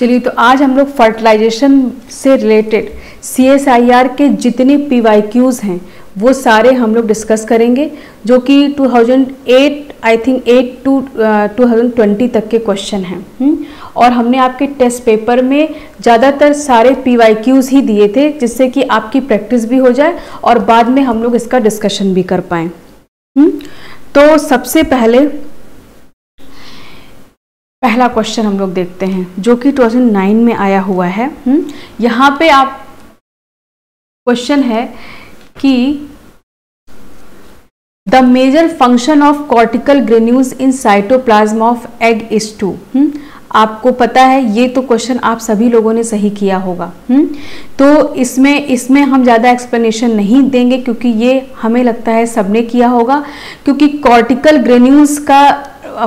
चलिए तो आज हम लोग फर्टिलाइजेशन से रिलेटेड CSIR के जितने PYQs हैं वो सारे हम लोग डिस्कस करेंगे, जो कि 2008 आई थिंक 8 टू 2020 तक के क्वेश्चन हैं। और हमने आपके टेस्ट पेपर में ज़्यादातर सारे PYQs ही दिए थे, जिससे कि आपकी प्रैक्टिस भी हो जाए और बाद में हम लोग इसका डिस्कशन भी कर पाएँ। तो सबसे पहले पहला क्वेश्चन हम लोग देखते हैं, जो कि 2009 में आया हुआ है। यहाँ पे आप क्वेश्चन है कि the major function of cortical granules in cytoplasm of egg is to. आपको पता है, ये तो क्वेश्चन आप सभी लोगों ने सही किया होगा। तो इसमें हम ज़्यादा एक्सप्लेनेशन नहीं देंगे, क्योंकि ये हमें लगता है सबने किया होगा, क्योंकि कॉर्टिकल ग्रेन्यूल्स का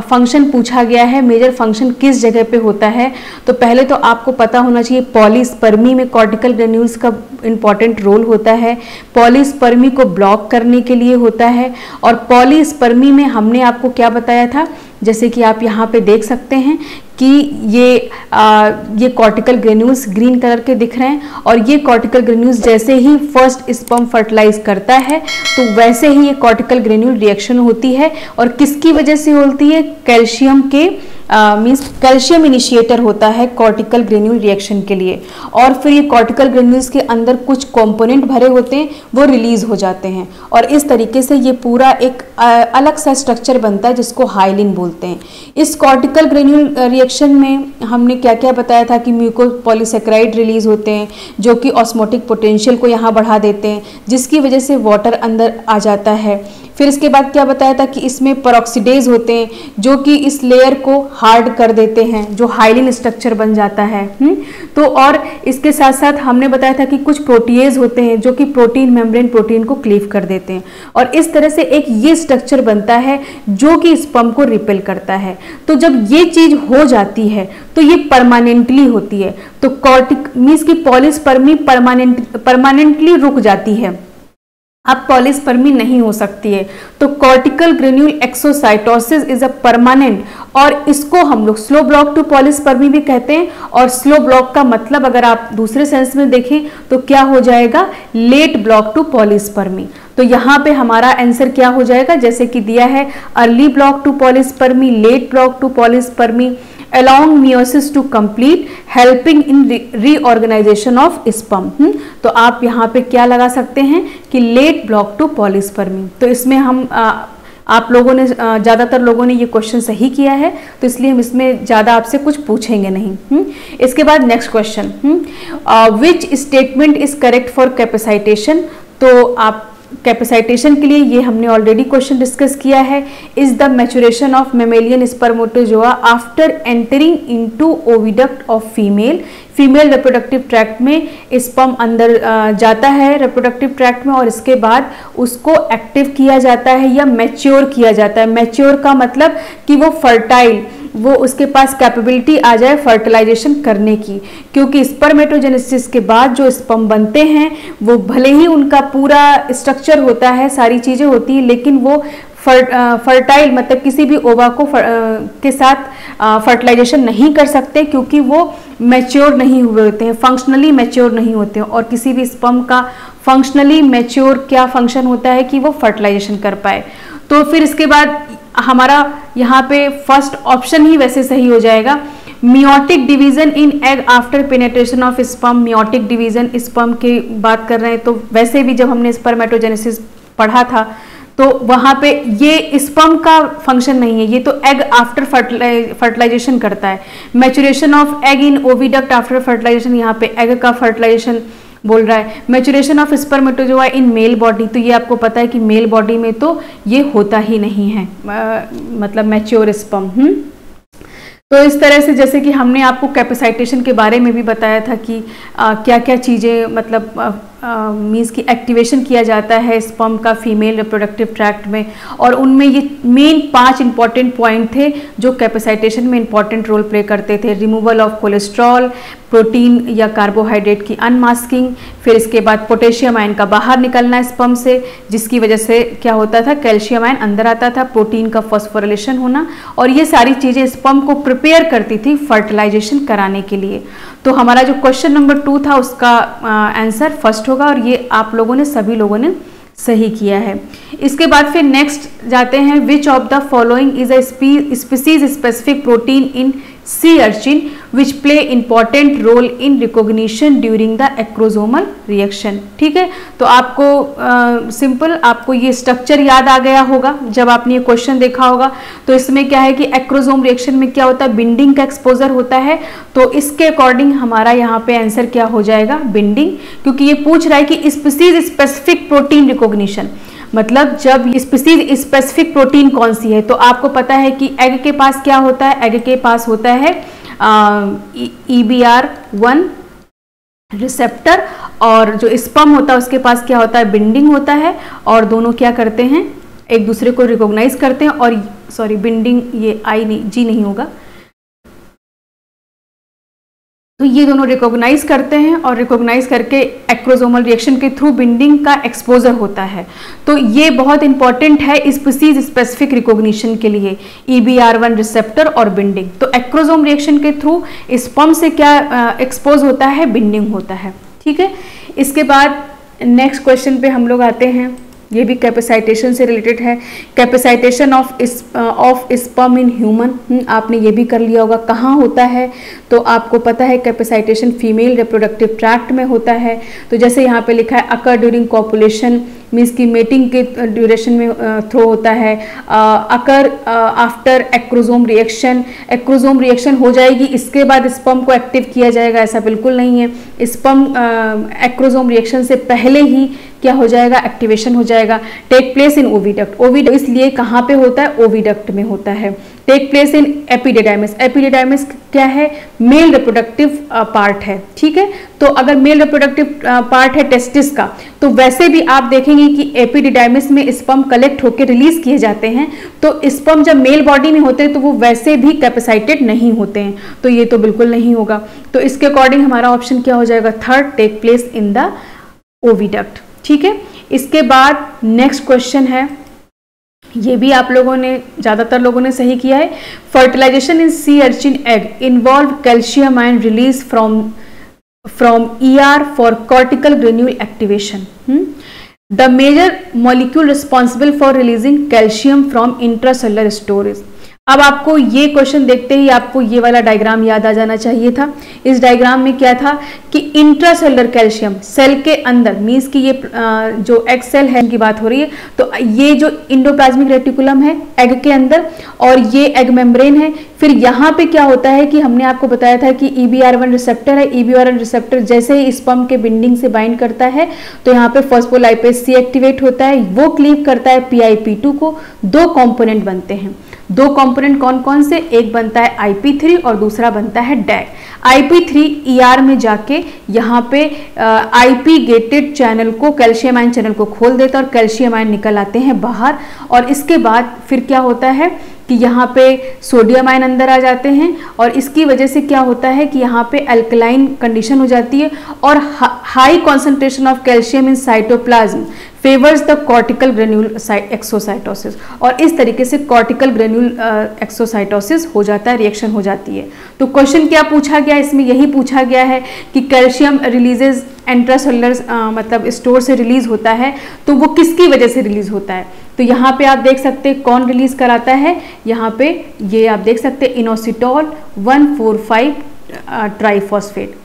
फंक्शन पूछा गया है, मेजर फंक्शन किस जगह पे होता है। तो पहले तो आपको पता होना चाहिए पॉलीस्पर्मी में कॉर्टिकल ग्रेन्यूल्स का इंपॉर्टेंट रोल होता है। पॉलीस्पर्मी को ब्लॉक करने के लिए होता है। और पॉलीस्पर्मी में हमने आपको क्या बताया था, जैसे कि आप यहाँ पे देख सकते हैं कि ये कॉर्टिकल ग्रेन्यूल्स ग्रीन कलर के दिख रहे हैं, और ये कॉर्टिकल ग्रेन्यूल्स जैसे ही फर्स्ट स्पर्म फर्टिलाइज करता है तो वैसे ही ये कॉर्टिकल ग्रेन्यूल रिएक्शन होती है। और किसकी वजह से होती है? कैल्शियम के मीन्स कैल्शियम इनिशिएटर होता है कॉर्टिकल ग्रेन्यूल रिएक्शन के लिए। और फिर ये कॉर्टिकल ग्रेन्यूल्स के अंदर कुछ कंपोनेंट भरे होते हैं, वो रिलीज हो जाते हैं, और इस तरीके से ये पूरा एक अलग सा स्ट्रक्चर बनता है जिसको हाइलिन बोलते हैं। इस कॉर्टिकल ग्रेन्यूल रिएक्शन में हमने क्या क्या बताया था कि म्यूकोपॉलीसेक्राइड रिलीज होते हैं, जो कि ऑस्मोटिक पोटेंशियल को यहाँ बढ़ा देते हैं, जिसकी वजह से वाटर अंदर आ जाता है। फिर इसके बाद क्या बताया था कि इसमें परऑक्सीडेज होते हैं, जो कि इस लेयर को हार्ड कर देते हैं, जो हाइलिन स्ट्रक्चर बन जाता है। तो और इसके साथ साथ हमने बताया था कि कुछ प्रोटीएज होते हैं, जो कि प्रोटीन मेम्ब्रेन प्रोटीन को क्लीव कर देते हैं, और इस तरह से एक ये स्ट्रक्चर बनता है जो कि स्पर्म को रिपेल करता है। तो जब ये चीज़ हो जाती है तो ये परमानेंटली होती है। तो कॉर्टिक मीन्स की पॉलीस्पर्मी परमानेंटली रुक जाती है, अब पॉलीस्पर्मी नहीं हो सकती है। तो cortical granule exocytosis is a permanent, और इसको हम लोग स्लो ब्लॉक टू पॉलीस्पर्मी भी कहते हैं। और स्लो ब्लॉक का मतलब अगर आप दूसरे सेंस में देखें तो क्या हो जाएगा? Late block to polyspermy. तो यहाँ पे हमारा आंसर क्या हो जाएगा, जैसे कि दिया है early block to polyspermy, late block to polyspermy, allowing meiosis to complete, helping in reorganization of sperm। तो आप यहाँ पे क्या लगा सकते हैं कि late block to polyspermy। तो इसमें हम आप लोगों ने ज़्यादातर लोगों ने ये क्वेश्चन सही किया है, तो इसलिए हम इसमें ज़्यादा आपसे कुछ पूछेंगे नहीं। इसके बाद next question, which statement is correct for capacitation. तो आप कैपेसाइटेशन के लिए ये हमने ऑलरेडी क्वेश्चन डिस्कस किया है। Is the maturation of mammalian spermatozoa after entering into oviduct of female. Female reproductive tract में स्पर्म अंदर जाता है रिप्रोडक्टिव ट्रैक्ट में, और इसके बाद उसको एक्टिव किया जाता है या मैच्योर किया जाता है। मैच्योर का मतलब कि वो फर्टाइल, वो उसके पास कैपेबिलिटी आ जाए फर्टिलाइजेशन करने की, क्योंकि स्पर्मेटोजेनेसिस के बाद जो स्पर्म बनते हैं वो भले ही उनका पूरा स्ट्रक्चर होता है, सारी चीज़ें होती हैं, लेकिन वो फर्टाइल मतलब किसी भी ओवा को के साथ फर्टिलाइजेशन नहीं कर सकते, क्योंकि वो मैच्योर नहीं हुए होते हैं, फंक्शनली मैच्योर नहीं होते हैं। और किसी भी स्पर्म का फंक्शनली मैच्योर क्या फंक्शन होता है कि वो फर्टिलाइजेशन कर पाए। तो फिर इसके बाद हमारा यहाँ पे फर्स्ट ऑप्शन ही वैसे सही हो जाएगा। Meiotic division in egg after penetration of sperm. Meiotic division sperm की बात कर रहे हैं, तो वैसे भी जब हमने स्पर्मेटोजेनेसिस पढ़ा था तो वहाँ पे ये स्पर्म का फंक्शन नहीं है, ये तो एग आफ्टर फर्टिलाइजेशन करता है। Maturation of egg in oviduct after fertilisation, यहाँ पे एग का फर्टिलाइजेशन बोल रहा है। Maturation of spermatozoa in male body, तो ये आपको पता है कि मेल बॉडी में तो ये होता ही नहीं है, मतलब मैच्योर स्पर्म। तो इस तरह से जैसे कि हमने आपको कैपेसाइटेशन के बारे में भी बताया था कि क्या क्या चीज़ें मतलब मीन्स की एक्टिवेशन किया जाता है स्पर्म का फीमेल रिप्रोडक्टिव ट्रैक्ट में। और उनमें ये मेन 5 इंपॉर्टेंट पॉइंट थे जो कैपेसिटेशन में इंपॉर्टेंट रोल प्ले करते थे। रिमूवल ऑफ कोलेस्ट्रॉल, प्रोटीन या कार्बोहाइड्रेट की अनमास्किंग, फिर इसके बाद पोटेशियम आयन का बाहर निकलना स्पर्म से, जिसकी वजह से क्या होता था, कैल्शियम आयन अंदर आता था, प्रोटीन का फॉस्फोराइलेशन होना, और ये सारी चीज़ें स्पर्म को प्रिपेयर करती थी फर्टिलाइजेशन कराने के लिए। तो हमारा जो क्वेश्चन नंबर 2 था उसका आंसर फर्स्ट होगा और ये आप लोगों ने सभी लोगों ने सही किया है। इसके बाद फिर नेक्स्ट जाते हैं, which of the following is a species specific protein in sea urchin which play important role in recognition during the acrosomal reaction. ठीक है, तो आपको सिंपल आपको ये स्ट्रक्चर याद आ गया होगा जब आपने ये क्वेश्चन देखा होगा। तो इसमें क्या है कि एक्रोजोम रिएक्शन में क्या होता है, बिंडिंग का एक्सपोजर होता है, तो इसके अकॉर्डिंग हमारा यहाँ पे आंसर क्या हो जाएगा, बिंडिंग, क्योंकि ये पूछ रहा है कि स्पीसीज स्पेसिफिक प्रोटीन रिकॉग्निशन, मतलब जब स्पीसीज स्पेसिफिक प्रोटीन कौन सी है। तो आपको पता है कि एग के पास क्या होता है, एग के पास होता है EBR1 रिसेप्टर, और जो स्पर्म होता है उसके पास क्या होता है, बिंडिंग होता है, और दोनों क्या करते हैं, एक दूसरे को रिकॉग्नाइज करते हैं। और सॉरी बिंडिंग ये आई नहीं जी नहीं होगा, तो ये दोनों रिकॉग्नाइज करते हैं और रिकॉग्नाइज करके एक्रोजोमल रिएक्शन के थ्रू बिंडिंग का एक्सपोजर होता है। तो ये बहुत इंपॉर्टेंट है स्पीसीज स्पेसिफिक रिकॉग्निशन के लिए, EBR1 रिसेप्टर और बिंडिंग। तो एक्रोजोम रिएक्शन के थ्रू स्पर्म से क्या एक्सपोज होता है, बिंडिंग होता है। ठीक है, इसके बाद नेक्स्ट क्वेश्चन पे हम लोग आते हैं, ये भी कैपेसिटेशन से रिलेटेड है, capacitation of sperm in human. आपने ये भी कर लिया होगा, कहाँ होता है, तो आपको पता है कैपेसिटेशन फीमेल रिप्रोडक्टिव ट्रैक्ट में होता है। तो जैसे यहाँ पे लिखा है अकर ड्यूरिंग कोपुलेशन, मीन्स की मेटिंग के ड्यूरेशन में थ्रो होता है, occur after acrosome reaction, acrosome reaction हो जाएगी इसके बाद स्पर्म को एक्टिव किया जाएगा, ऐसा बिल्कुल नहीं है। स्पर्म एक्रोजोम रिएक्शन से पहले ही क्या हो जाएगा, एक्टिवेशन हो जाएगा। Take place in oviduct, oviduct इसलिए कहाँ पे होता है, ओविडक्ट में होता है। Take place in epididymis, epididymis क्या है, मेल रिप्रोडक्टिव पार्ट है। ठीक है, तो अगर मेल रिप्रोडक्टिव पार्ट है टेस्टिस का, तो वैसे भी आप देखेंगे कि एपिडिडाइमिस में स्पर्म कलेक्ट होकर रिलीज किए जाते हैं। तो स्पर्म जब मेल बॉडी में होते हैं तो वो वैसे भी कैपेसिटेड नहीं होते हैं, तो ये तो बिल्कुल नहीं होगा। तो इसके अकॉर्डिंग हमारा ऑप्शन क्या हो जाएगा, third, take place in the oviduct. ठीक है, इसके बाद नेक्स्ट क्वेश्चन है, ये भी आप लोगों ने ज़्यादातर लोगों ने सही किया है। Fertilisation in sea urchin egg involve calcium ion release from ER for cortical granule activation. The major molecule responsible for releasing calcium from intracellular storage. अब आपको ये क्वेश्चन देखते ही आपको ये वाला डायग्राम याद आ जाना चाहिए था। इस डायग्राम में क्या था कि इंट्रासेलर कैल्शियम सेल के अंदर, मीन्स कि ये जो एग सेल है की बात हो रही है, तो ये जो इंडोप्लाज्मिक रेटिकुलम है एग के अंदर और ये एग मेम्ब्रेन है। फिर यहाँ पे क्या होता है कि हमने आपको बताया था कि EBR1 रिसेप्टर है, EBR1 रिसेप्टर जैसे ही स्पर्म के बिंडिंग से बाइंड करता है तो यहाँ पे फॉस्फोलाइपेज C एक्टिवेट होता है, वो क्लीव करता है PIP2 को। दो कंपोनेंट बनते हैं, दो कंपोनेंट कौन कौन से, एक बनता है IP3 और दूसरा बनता है डैग। IP3 ER में जाके यहाँ पे IP गेटेड चैनल को, कैल्शियम आयन चैनल को खोल देता है और कैल्शियम आयन निकल आते हैं बाहर। और इसके बाद फिर क्या होता है कि यहाँ पे सोडियम आयन अंदर आ जाते हैं और इसकी वजह से क्या होता है कि यहाँ पे अल्कलाइन कंडीशन हो जाती है और high concentration of calcium in cytoplasm favours the cortical granule exocytosis. और इस तरीके से कॉर्टिकल ग्रेन्यूल एक्सोसाइटोसिस हो जाता है, रिएक्शन हो जाती है। तो क्वेश्चन क्या पूछा गया, इसमें यही पूछा गया है कि कैल्शियम रिलीजेज इंट्रासेलुलर मतलब स्टोर से रिलीज होता है, तो वो किसकी वजह से रिलीज होता है। तो यहाँ पे आप देख सकते हैं कौन रिलीज कराता है, यहाँ पे ये आप देख सकते हैं इनोसिटॉल 1,4,5 ट्राइफॉस्फेट।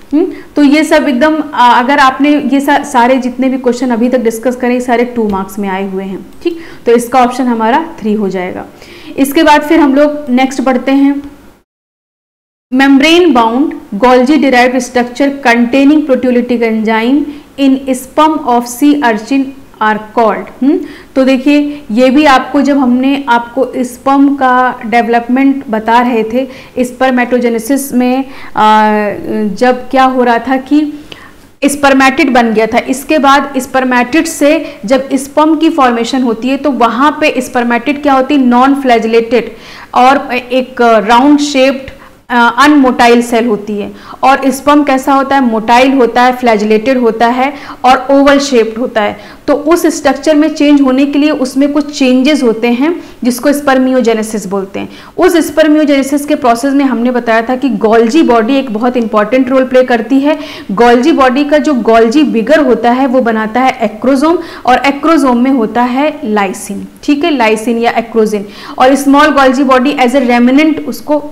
तो ये सब एकदम, अगर आपने ये सारे जितने भी क्वेश्चन अभी तक डिस्कस करें सारे 2 मार्क्स में आए हुए हैं। ठीक, तो इसका ऑप्शन हमारा 3 हो जाएगा। इसके बाद फिर हम लोग नेक्स्ट बढ़ते हैं, membrane bound Golgi derived structure containing proteolytic enzyme in sperm of sea urchin are called. तो देखिए ये भी आपको, जब हमने आपको स्पर्म का डेवलपमेंट बता रहे थे स्पर्मेटोजेनेसिस में, जब क्या हो रहा था कि स्पर्मेटिड बन गया था। इसके बाद स्पर्मेटिड से जब स्पर्म की फॉर्मेशन होती है तो वहाँ पे स्पर्मेटिड क्या होती है, नॉन फ्लैजिलेटेड और एक राउंड शेप्ड अनमोटाइल सेल होती है। और स्पर्म कैसा होता है, मोटाइल होता है, फ्लैजिलेटेड होता है और ओवल शेप्ड होता है। तो उस स्ट्रक्चर में चेंज होने के लिए उसमें कुछ चेंजेस होते हैं जिसको स्पर्मियोजेनेसिस बोलते हैं। उस स्पर्मियोजेनेसिस के प्रोसेस में हमने बताया था कि गोल्जी बॉडी एक बहुत इंपॉर्टेंट रोल प्ले करती है। गोल्जी बॉडी का जो गोल्जी बिगर होता है वो बनाता है एक्रोजोम और एक्रोजोम में होता है लाइसिन, ठीक है, लाइसिन या एक्रोजिन। और small Golgi body as a remnant उसको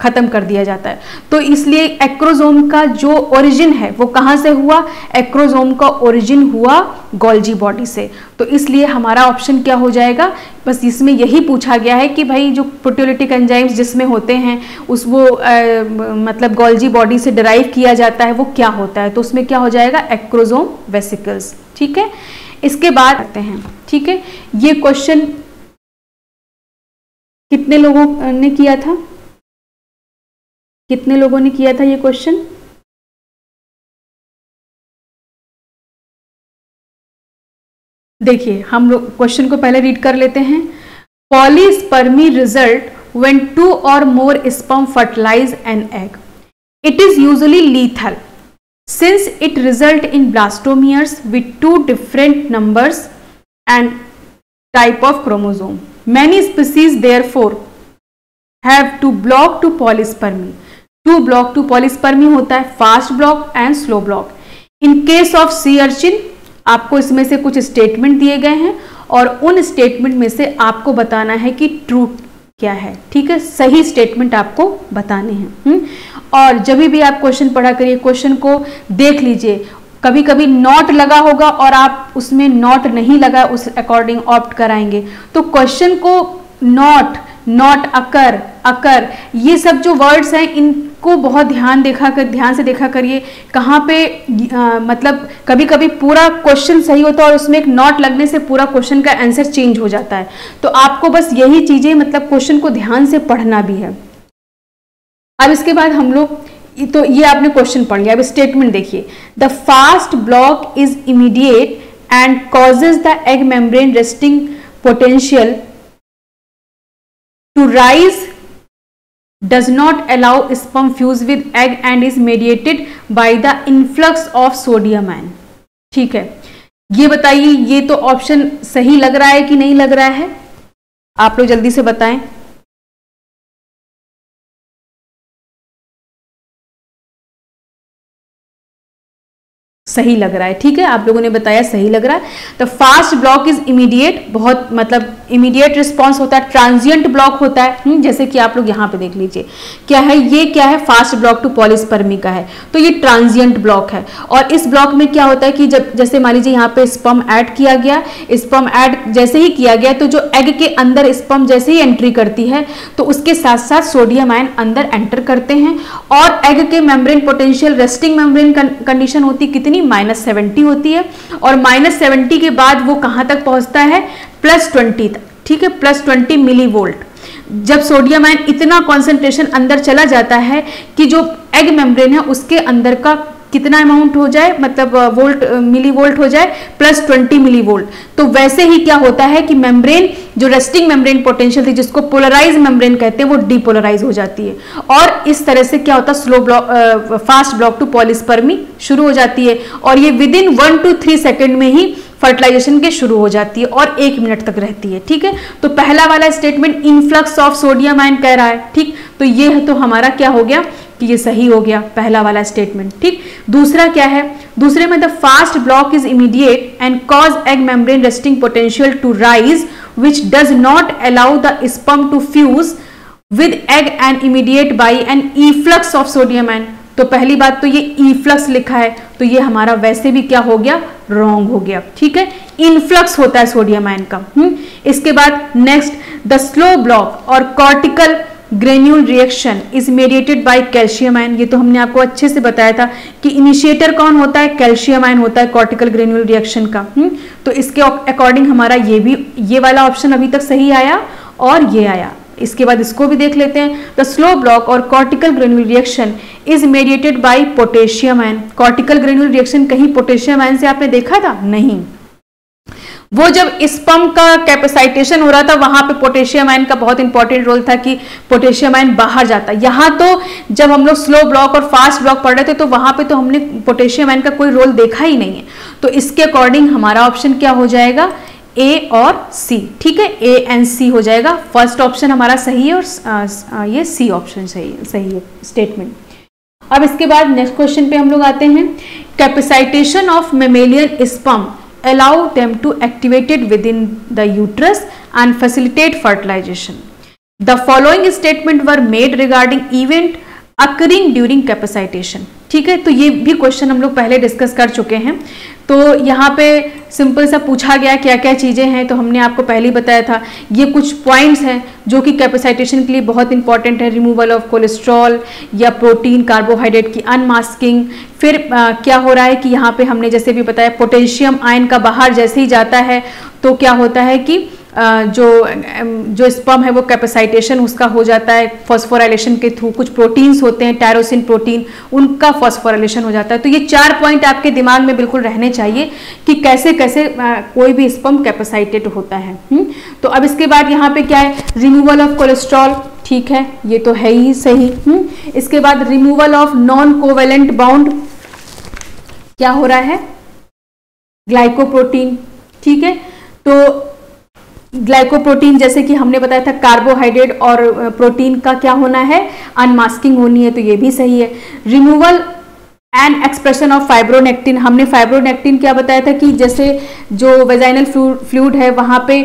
खत्म कर दिया जाता है। तो इसलिए एक्रोजोम का जो ओरिजिन है वो कहाँ से हुआ, एक्रोजोम का ओरिजिन हुआ गोल्जी बॉडी से। तो इसलिए हमारा ऑप्शन क्या हो जाएगा, बस इसमें यही पूछा गया है कि भाई जो प्रोटियोलिटिक एंजाइम्स जिसमें होते हैं उस वो मतलब गोल्जी बॉडी से डिराइव किया जाता है वो क्या होता है, तो उसमें क्या हो जाएगा, एक्रोजोम वेसिकल्स, ठीक है। इसके बाद आते हैं, ठीक है, ये क्वेश्चन कितने लोगों ने किया था, कितने लोगों ने किया था ये क्वेश्चन? देखिए हम लोग क्वेश्चन को पहले रीड कर लेते हैं। Polyspermy result when two or more sperm fertilise an egg, it is usually lethal since it result in blastomeres with two different numbers and type of chromosome. Many species therefore have two block to polyspermy. Two block to polyspermy होता है fast block and slow block. In case of sea urchin आपको इसमें से कुछ statement दिए गए हैं और उन स्टेटमेंट में से आपको बताना है कि ट्रू क्या है, ठीक है, सही स्टेटमेंट आपको बताने हैं। और जब भी आप क्वेश्चन पढ़ा करिए, क्वेश्चन को देख लीजिए, कभी कभी नॉट लगा होगा और आप उसमें नॉट नहीं लगा उस अकॉर्डिंग ऑप्ट कराएंगे। तो क्वेश्चन को नॉट, नॉट अकर, अकर, ये सब जो वर्ड्स हैं इनको बहुत ध्यान से देखा करिए कहाँ पे मतलब कभी कभी पूरा क्वेश्चन सही होता है और उसमें एक नॉट लगने से पूरा क्वेश्चन का आंसर चेंज हो जाता है। तो आपको बस यही चीज़ें मतलब क्वेश्चन को ध्यान से पढ़ना भी है। अब इसके बाद हम लोग, तो ये आपने क्वेश्चन पढ़ लिया, अब स्टेटमेंट देखिए। The fast block is immediate and causes the egg membrane resting potential to rise does not allow sperm fuse with egg and is mediated by the influx of sodium ion। ठीक है, ये बताइए ये तो option सही लग रहा है कि नहीं लग रहा है, आप लोग जल्दी से बताएं। सही लग रहा है, ठीक है, आप लोगों ने बताया सही लग रहा है। तो फास्ट ब्लॉक इज इमीडिएट, बहुत मतलब इमीडिएट रिस्पॉन्स होता है, ट्रांजिएंट ब्लॉक होता है, जैसे कि आप लोग यहाँ पे देख लीजिए क्या है, ये क्या है, फास्ट ब्लॉक टू पॉलीस्पर्मी का है, तो ये ट्रांजिएंट ब्लॉक है। और इस ब्लॉक में क्या होता है कि जब जैसे मान लीजिए यहाँ पे स्पर्म ऐड किया गया, स्पर्म ऐड जैसे ही किया गया तो जो एग के अंदर स्पर्म जैसे ही एंट्री करती है तो उसके साथ साथ सोडियम आयन अंदर एंटर करते हैं और एग के membrane potential, resting membrane condition होती कितनी, -70 होती है। और -70 के बाद वो कहाँ तक पहुँचता है, +20 तक, ठीक है, +20 मिलीवोल्ट। जब सोडियम आयन इतना कॉन्सेंट्रेशन अंदर चला जाता है कि जो एग मेम्ब्रेन है उसके अंदर का कितना अमाउंट हो जाए, मतलब वोल्ट, मिलीवोल्ट हो जाए, +20 मिलीवोल्ट। तो वैसे ही क्या होता है कि मेम्ब्रेन जो रेस्टिंग मेम्ब्रेन पोटेंशियल थी जिसको पोलराइज मेम्ब्रेन कहते हैं वो डीपोलराइज हो जाती है और इस तरह से क्या होता है, slow block, fast block to polyspermy शुरू हो जाती है और ये विद इन 1 to 3 सेकेंड में ही फर्टिलाइजेशन के शुरू हो जाती है और 1 मिनट तक रहती है, ठीक है। तो पहला वाला statement influx of sodium ion कह रहा है, ठीक, तो ये तो हमारा क्या हो गया कि ये सही हो गया पहला वाला स्टेटमेंट, ठीक। दूसरा क्या है, दूसरे में the fast block is immediate and cause egg membrane resting potential to rise which does not allow the sperm to fuse with egg and immediate by an efflux of sodium ion. तो पहली बात तो ये efflux लिखा है तो ये हमारा वैसे भी क्या हो गया, रॉन्ग हो गया, ठीक है, इनफ्लक्स होता है सोडियम आयन का। इसके बाद नेक्स्ट, द स्लो ब्लॉक और cortical granule reaction is mediated by calcium ion. ये तो हमने आपको अच्छे से बताया था कि इनिशिएटर कौन होता है, कैल्शियम आयन होता है कॉर्टिकल ग्रेन्यूल रिएक्शन का। तो इसके अकॉर्डिंग हमारा ये वाला ऑप्शन अभी तक सही आया और ये आया। इसके बाद इसको भी देख लेते हैं। द स्लो ब्लॉक और cortical granule reaction is mediated by potassium ion. Cortical granule reaction कहीं पोटेशियम आयन से आपने देखा था? नहीं। वो जब स्पर्म का कैपेसाइटेशन हो रहा था वहां पे पोटेशियम आयन का बहुत इंपॉर्टेंट रोल था कि पोटेशियम आयन बाहर जाता। यहाँ तो जब हम लोग स्लो ब्लॉक और फास्ट ब्लॉक पढ़ रहे थे तो वहां पे तो हमने पोटेशियम आयन का कोई रोल देखा ही नहीं है। तो इसके अकॉर्डिंग हमारा ऑप्शन क्या हो जाएगा? ए और सी। ठीक है, ए एंड सी हो जाएगा। फर्स्ट ऑप्शन हमारा सही है और ये सी ऑप्शन सही है स्टेटमेंट। अब इसके बाद नेक्स्ट क्वेश्चन पे हम लोग आते हैं। Capacitation of mammalian sperm allow them to activated within the uterus and facilitate fertilization. The following statement were made regarding event occurring during capacitation. ठीक है, तो ये भी क्वेश्चन हम लोग पहले डिस्कस कर चुके हैं। तो यहाँ पे सिंपल सा पूछा गया क्या क्या चीज़ें हैं, तो हमने आपको पहले ही बताया था। ये कुछ पॉइंट्स हैं जो कि कैपेसाइटेशन के लिए बहुत इंपॉर्टेंट है। रिमूवल ऑफ कोलेस्ट्रॉल या प्रोटीन कार्बोहाइड्रेट की अनमास्किंग। फिर क्या हो रहा है कि यहाँ पे हमने जैसे भी बताया पोटेशियम आयन का बाहर जैसे ही जाता है तो क्या होता है कि जो स्पर्म है वो कैपेसाइटेशन उसका हो जाता है फॉस्फोराइलेशन के थ्रू। कुछ प्रोटीन्स होते हैं टायरोसिन प्रोटीन, उनका फॉस्फोराइलेशन हो जाता है। तो ये चार पॉइंट आपके दिमाग में बिल्कुल रहने चाहिए कि कैसे कैसे कोई भी स्पर्म कैपेसाइटेट होता है। तो अब इसके बाद यहाँ पे क्या है? रिमूवल ऑफ कोलेस्ट्रॉल, ठीक है, ये तो है ही सही। इसके बाद removal of non covalent bound, क्या हो रहा है? ग्लाइकोप्रोटीन, ठीक है। तो ग्लाइकोप्रोटीन जैसे कि हमने बताया था कार्बोहाइड्रेट और प्रोटीन का क्या होना है? अनमास्किंग होनी है, तो ये भी सही है। Removal and expression of fibronectin, हमने फाइब्रोनेक्टिन क्या बताया था कि जैसे जो वेजाइनल फ्लूइड है वहाँ पे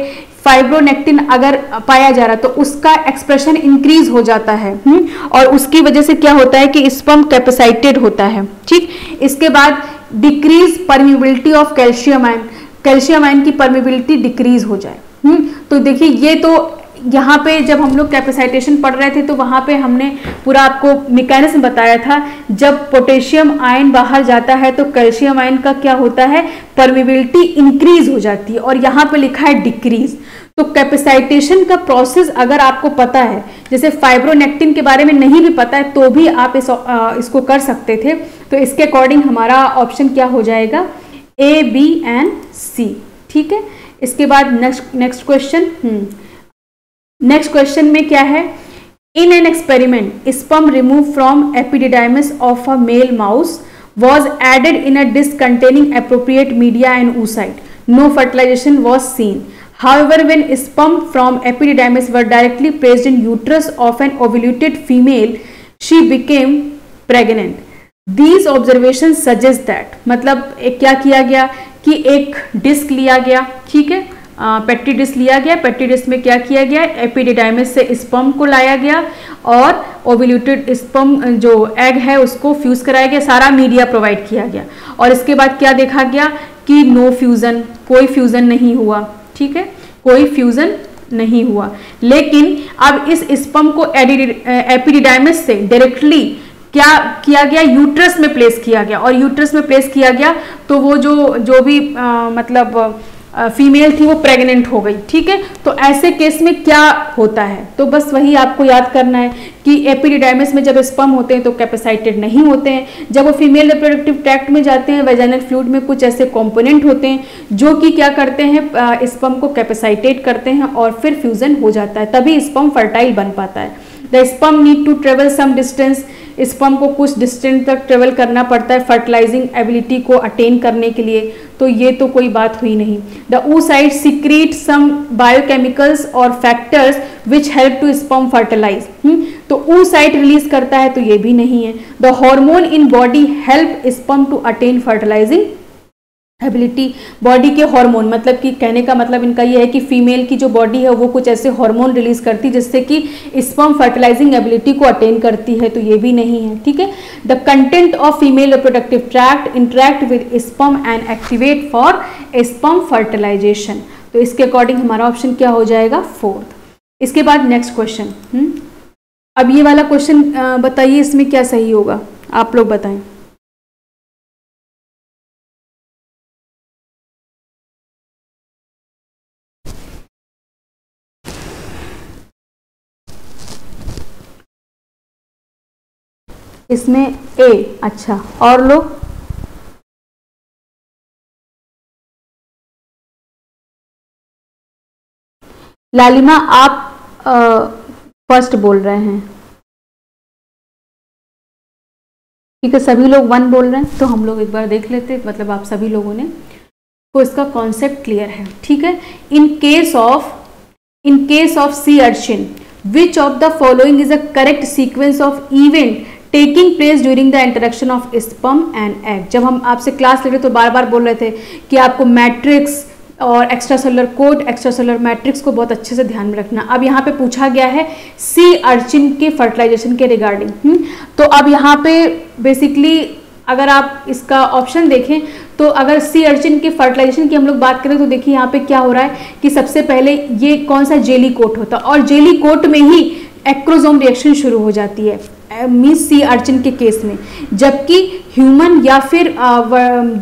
फाइब्रोनेक्टिन अगर पाया जा रहा तो उसका एक्सप्रेशन इंक्रीज हो जाता है और उसकी वजह से क्या होता है कि स्पर्म कैपेसाइटेड होता है। ठीक, इसके बाद decrease permeability of calcium ion, calcium ion की परमिबिलिटी डिक्रीज हो जाए। तो देखिए ये तो यहाँ पे जब हम लोग कैपेसाइटेशन पढ़ रहे थे तो वहाँ पे हमने पूरा आपको मैकेनिज्म बताया था। जब पोटेशियम आयन बाहर जाता है तो कैल्शियम आयन का क्या होता है? परमिबिलिटी इंक्रीज हो जाती है और यहाँ पे लिखा है डिक्रीज। तो कैपेसाइटेशन का प्रोसेस अगर आपको पता है, जैसे फाइब्रोनेक्टिन के बारे में नहीं भी पता है तो भी आप इसको कर सकते थे। तो इसके अकॉर्डिंग हमारा ऑप्शन क्या हो जाएगा? A, B and C. ठीक है, इसके बाद नेक्स्ट क्वेश्चन। नेक्स्ट क्वेश्चन में क्या है? In an experiment sperm remove from epididymis of a male mouse was added in a disc containing appropriate media and oocyte. No fertilisation was seen. However, when sperm from epididymis were directly placed in uterus of an ovulated female, she became pregnant. These observations suggest that, मतलब क्या किया गया कि एक disc लिया गया, ठीक है, पेट्री डिस्क लिया गया। पेट्री डिस्क में क्या किया गया? एपिडिडाइमिस से स्पर्म को लाया गया और ओव्यूलेटेड स्पर्म जो एग है उसको फ्यूज कराया गया, सारा मीडिया प्रोवाइड किया गया। और इसके बाद क्या देखा गया कि नो फ्यूज़न, कोई फ्यूज़न नहीं हुआ, ठीक है, कोई फ्यूज़न नहीं हुआ। लेकिन अब इस स्पर्म को एपिडिडाइमिस से डायरेक्टली क्या किया गया? यूट्रस में प्लेस किया गया। और यूट्रस में प्लेस किया गया तो वो जो भी मतलब फीमेल थी वो प्रेग्नेंट हो गई। ठीक है, तो ऐसे केस में क्या होता है? तो बस वही आपको याद करना है कि एपिडिडाइमिस में जब स्पर्म होते हैं तो कैपेसाइटेड नहीं होते हैं। जब वो फीमेल रिप्रोडक्टिव ट्रैक्ट में जाते हैं वेजाइनल फ्लूइड में कुछ ऐसे कंपोनेंट होते हैं जो कि क्या करते हैं? स्पर्म को कैपेसाइटेट करते हैं और फिर फ्यूज़न हो जाता है, तभी स्पर्म फर्टाइल बन पाता है। The sperm need to travel some distance, sperm को कुछ डिस्टेंस तक ट्रेवल करना पड़ता है फर्टिलाइजिंग एबिलिटी को अटेन करने के लिए। तो ये तो कोई बात हुई नहीं। The oocyte secrete some biochemicals और factors which help to sperm fertilize, तो oocyte रिलीज करता है, तो ये भी नहीं है। The hormone in body help sperm to attain fertilising ability, body के हार्मोन, मतलब कि कहने का मतलब इनका ये है कि फीमेल की जो बॉडी है वो कुछ ऐसे हार्मोन रिलीज करती है जिससे कि स्पर्म फर्टिलाइजिंग एबिलिटी को अटेन करती है, तो ये भी नहीं है। ठीक है, the content of female reproductive tract interact with sperm and activate for sperm fertilisation, तो इसके अकॉर्डिंग हमारा ऑप्शन क्या हो जाएगा? फोर्थ। इसके बाद नेक्स्ट क्वेश्चन। अब ये वाला क्वेश्चन बताइए इसमें क्या सही होगा, आप लोग बताएं। इसमें ए। अच्छा, और लोग लालिमा आप फर्स्ट बोल रहे हैं, ठीक है, सभी लोग वन बोल रहे हैं, तो हम लोग एक बार देख लेते, मतलब आप सभी लोगों ने को इसका कॉन्सेप्ट क्लियर है, ठीक है। In case of sea urchin which of the following is a correct sequence of event taking place during the interaction of sperm and egg. जब हम आपसे क्लास ले रहे तो बार बार बोल रहे थे कि आपको मैट्रिक्स और एक्स्ट्रासेलुलर कोट, एक्स्ट्रासेलुलर मैट्रिक्स को बहुत अच्छे से ध्यान में रखना। अब यहाँ पे पूछा गया है सी अर्चिन के फर्टिलाइजेशन के रिगार्डिंग, तो अब यहाँ पे बेसिकली अगर आप इसका ऑप्शन देखें तो अगर सी अर्चिन के फर्टिलाइजेशन की हम लोग बात करें तो देखिए यहाँ पे क्या हो रहा है कि सबसे पहले ये कौन सा जेली कोट होता है और जेली कोट में ही एक्रोजोम रिएक्शन शुरू हो जाती है मीन्स सी अर्चिन के केस में, जबकि ह्यूमन या फिर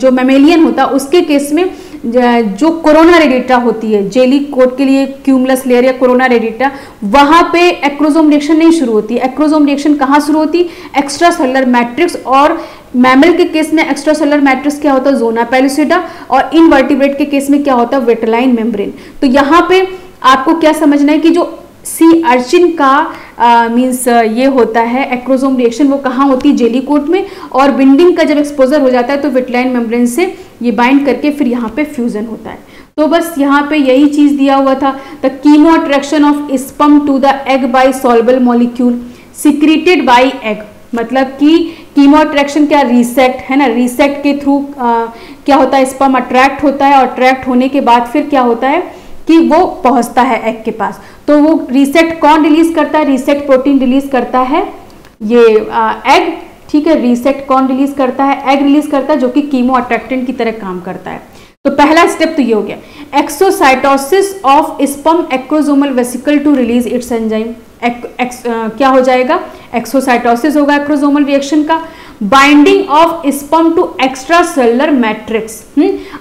जो मैमेलियन होता है उसके केस में जो कोरोना रेडिटा होती है, जेली कोट के लिए क्यूमलस लेयर या कोरोना रेडिटा, वहाँ पे एक्रोजोम रिएक्शन नहीं शुरू होती। एक्रोजोम रिएक्शन कहाँ शुरू होती? एक्स्ट्रा सेलर मैट्रिक्स, और मैमल के केस में एक्स्ट्रा सेलर मैट्रिक्स क्या होता है? जोना पेलुसिडा, और इनवर्टिब्रेट के केस में क्या होता है? Vitelline membrane. तो यहाँ पे आपको क्या समझना है कि जो सी अर्चिन का मीन्स ये होता है एक्रोजोम रिएक्शन, वो कहाँ होती है? जेली कोट में, और बिंडिंग का जब एक्सपोजर हो जाता है तो विटलाइन मेम्ब्रेन से ये बाइंड करके फिर यहाँ पे फ्यूजन होता है। तो बस यहाँ पे यही चीज़ दिया हुआ था। The chemo attraction of sperm to the egg by soluble molecule secreted by egg, मतलब कि कीमो अट्रैक्शन क्या? रिसेक्ट है ना, रिसेक्ट के थ्रू क्या होता है? स्पर्म अट्रैक्ट होता है और अट्रैक्ट होने के बाद फिर क्या होता है कि वो पहुँचता है एग के पास। तो वो रिसेक्ट कौन रिलीज करता है? रिसेक्ट प्रोटीन रिलीज करता है ये एग, ठीक है। रिसेक्ट कौन रिलीज करता है? एग रिलीज करता है, जो कि कीमो अट्रैक्टेंट की तरह काम करता है। तो पहला स्टेप तो ये हो गया। Exocytosis of sperm acrosomal vesicle to release its enzyme, क्या हो जाएगा? एक्सोसाइटोसिस होगा एक्रोजोमल रिएक्शन का। Binding of sperm to extracellular matrix,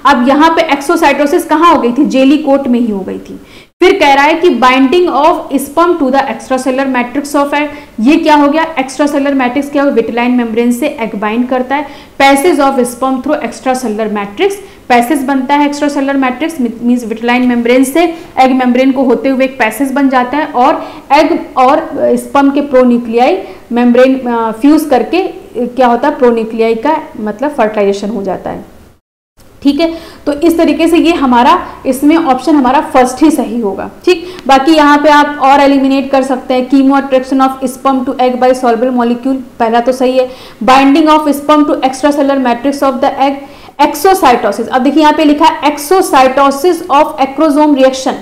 अब यहाँ पे एक्सोसाइटोसिस कहाँ हो गई थी? जेली कोट में ही हो गई थी। फिर कह रहा है कि binding of sperm to the extracellular matrix of egg, ये क्या हो गया? एक्स्ट्रासेलर मैट्रिक्स क्या हो? विटलाइन मेम्ब्रेन से एग बाइंड करता है। Passage of sperm through extracellular matrix, passage बनता है extracellular matrix means vitelline membrane से एग मेम्ब्रेन को होते हुए एक पैसेज बन जाता है, और एग और स्पर्म के प्रोन्यूक्लियाई मेम्ब्रेन फ्यूज करके क्या होता है? प्रोन्यूक्लियाई का मतलब फर्टिलाइजेशन हो जाता है, ठीक है। तो इस तरीके से ये हमारा इसमें ऑप्शन हमारा फर्स्ट ही सही होगा, ठीक। बाकी यहाँ पे आप और एलिमिनेट कर सकते हैं। Chemo attraction of sperm to egg by soluble molecule पहला तो सही है। Binding of sperm to extracellular matrix of the egg. Exocytosis, अब देखिए यहाँ पे लिखा है एक्सोसाइटोसिस ऑफ एक्रोजोम रिएक्शन।